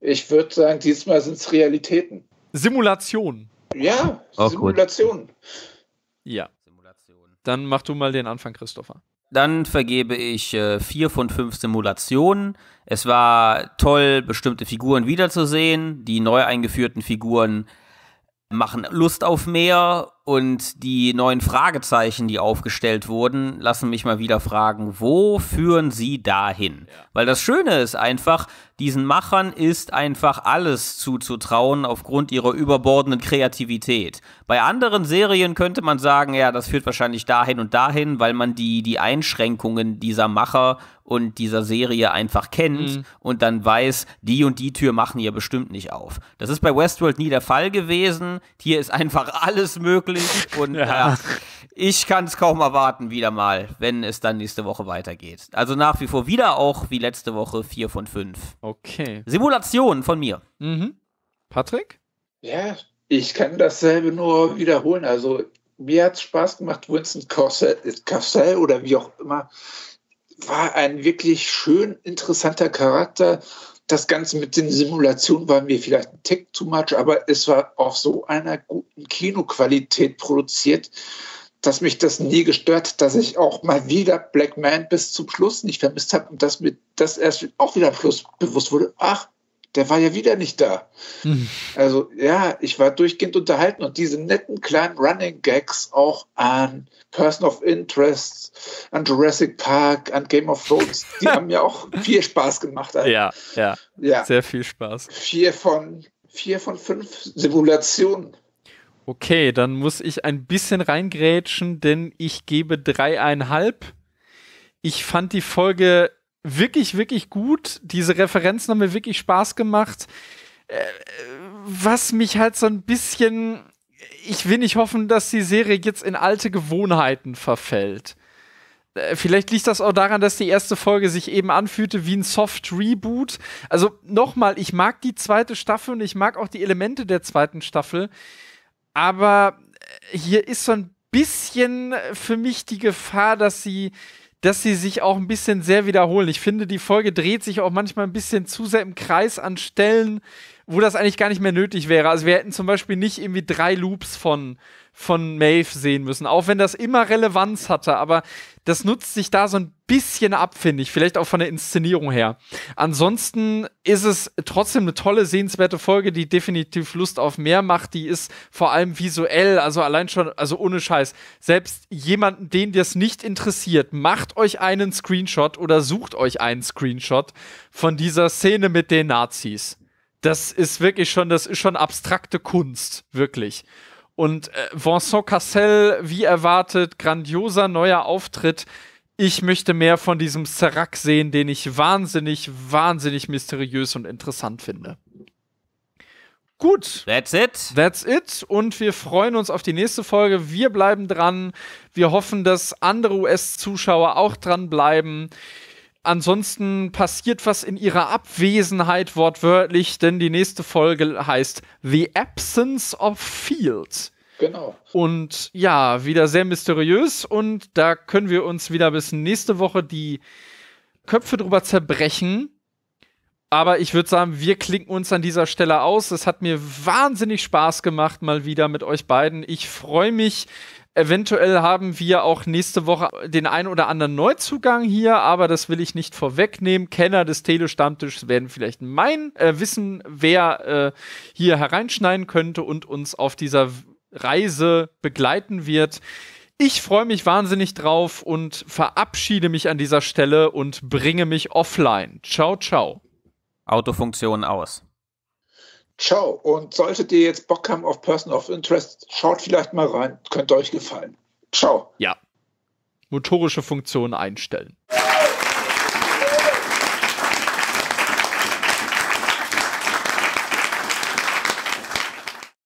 Ich würde sagen, diesmal sind es Realitäten. Simulationen. Ja, oh, Simulationen. Gut. Ja. Simulation. Dann mach du mal den Anfang, Christopher. Dann vergebe ich 4 von 5 Simulationen. Es war toll, bestimmte Figuren wiederzusehen. Die neu eingeführten Figuren machen Lust auf mehr. Und die neuen Fragezeichen, die aufgestellt wurden, lassen mich mal wieder fragen, wo führen sie dahin? Ja. Weil das Schöne ist einfach, diesen Machern ist einfach alles zuzutrauen aufgrund ihrer überbordenden Kreativität. Bei anderen Serien könnte man sagen, ja, das führt wahrscheinlich dahin und dahin, weil man die Einschränkungen dieser Macher und dieser Serie einfach kennt und dann weiß, die und die Tür machen hier bestimmt nicht auf. Das ist bei Westworld nie der Fall gewesen. Hier ist einfach alles möglich und ja. Ich kann es kaum erwarten, wieder mal, wenn es dann nächste Woche weitergeht. Also nach wie vor wieder auch wie letzte Woche 4 von 5. Okay. Simulation von mir. Mhm. Patrick? Ja, ich kann dasselbe nur wiederholen. Also mir hat es Spaß gemacht. Vincent Cassel oder wie auch immer war ein wirklich schön interessanter Charakter. Das Ganze mit den Simulationen war mir vielleicht ein Tick too much, aber es war auf so einer guten Kinoqualität produziert, dass mich das nie gestört hat, dass ich auch mal wieder Black Man bis zum Schluss nicht vermisst habe und dass mir das erst auch wieder am Schluss bewusst wurde, ach, der war ja wieder nicht da. Hm. Also ja, ich war durchgehend unterhalten und diese netten kleinen Running Gags auch an Person of Interest, an Jurassic Park, an Game of Thrones, die haben mir auch viel Spaß gemacht. Also. Ja, sehr viel Spaß. 4 von 5 Simulationen. Okay, dann muss ich ein bisschen reingrätschen, denn ich gebe 3,5. Ich fand die Folge wirklich, wirklich gut. Diese Referenzen haben mir wirklich Spaß gemacht. Was mich halt so ein bisschen... Ich will nicht hoffen, dass die Serie jetzt in alte Gewohnheiten verfällt. Vielleicht liegt das auch daran, dass die erste Folge sich eben anfühlte wie ein Soft-Reboot. Also nochmal, ich mag die zweite Staffel und ich mag auch die Elemente der zweiten Staffel. Aber hier ist so ein bisschen für mich die Gefahr, dass sie sich auch ein bisschen sehr wiederholen. Ich finde, die Folge dreht sich auch manchmal ein bisschen zu sehr im Kreis an Stellen, wo das eigentlich gar nicht mehr nötig wäre. Also wir hätten zum Beispiel nicht irgendwie 3 Loops von Maeve sehen müssen, auch wenn das immer Relevanz hatte. Aber das nutzt sich da so ein bisschen ab, finde ich. Vielleicht auch von der Inszenierung her. Ansonsten ist es trotzdem eine tolle, sehenswerte Folge, die definitiv Lust auf mehr macht. Die ist vor allem visuell, also allein schon, also ohne Scheiß. Selbst jemanden, den das nicht interessiert, macht euch einen Screenshot oder sucht euch einen Screenshot von dieser Szene mit den Nazis. Das ist schon abstrakte Kunst, wirklich. Und Vincent Cassel, wie erwartet, grandioser neuer Auftritt. Ich möchte mehr von diesem Serac sehen, den ich wahnsinnig, wahnsinnig mysteriös und interessant finde. Gut. That's it. Und wir freuen uns auf die nächste Folge. Wir bleiben dran. Wir hoffen, dass andere US-Zuschauer auch dran bleiben. Ansonsten passiert was in ihrer Abwesenheit wortwörtlich, denn die nächste Folge heißt The Absence of Fields. Genau. Und ja, wieder sehr mysteriös und da können wir uns wieder bis nächste Woche die Köpfe drüber zerbrechen. Aber ich würde sagen, wir klinken uns an dieser Stelle aus. Es hat mir wahnsinnig Spaß gemacht, mal wieder mit euch beiden. Ich freue mich. Eventuell haben wir auch nächste Woche den einen oder anderen Neuzugang hier, aber das will ich nicht vorwegnehmen. Kenner des Tele-Stammtischs werden vielleicht wissen, wer hier hereinschneiden könnte und uns auf dieser Reise begleiten wird. Ich freue mich wahnsinnig drauf und verabschiede mich an dieser Stelle und bringe mich offline. Ciao, ciao. Autofunktion aus. Ciao. Und solltet ihr jetzt Bock haben auf Person of Interest, schaut vielleicht mal rein. Könnte euch gefallen. Ciao. Ja. Motorische Funktionen einstellen.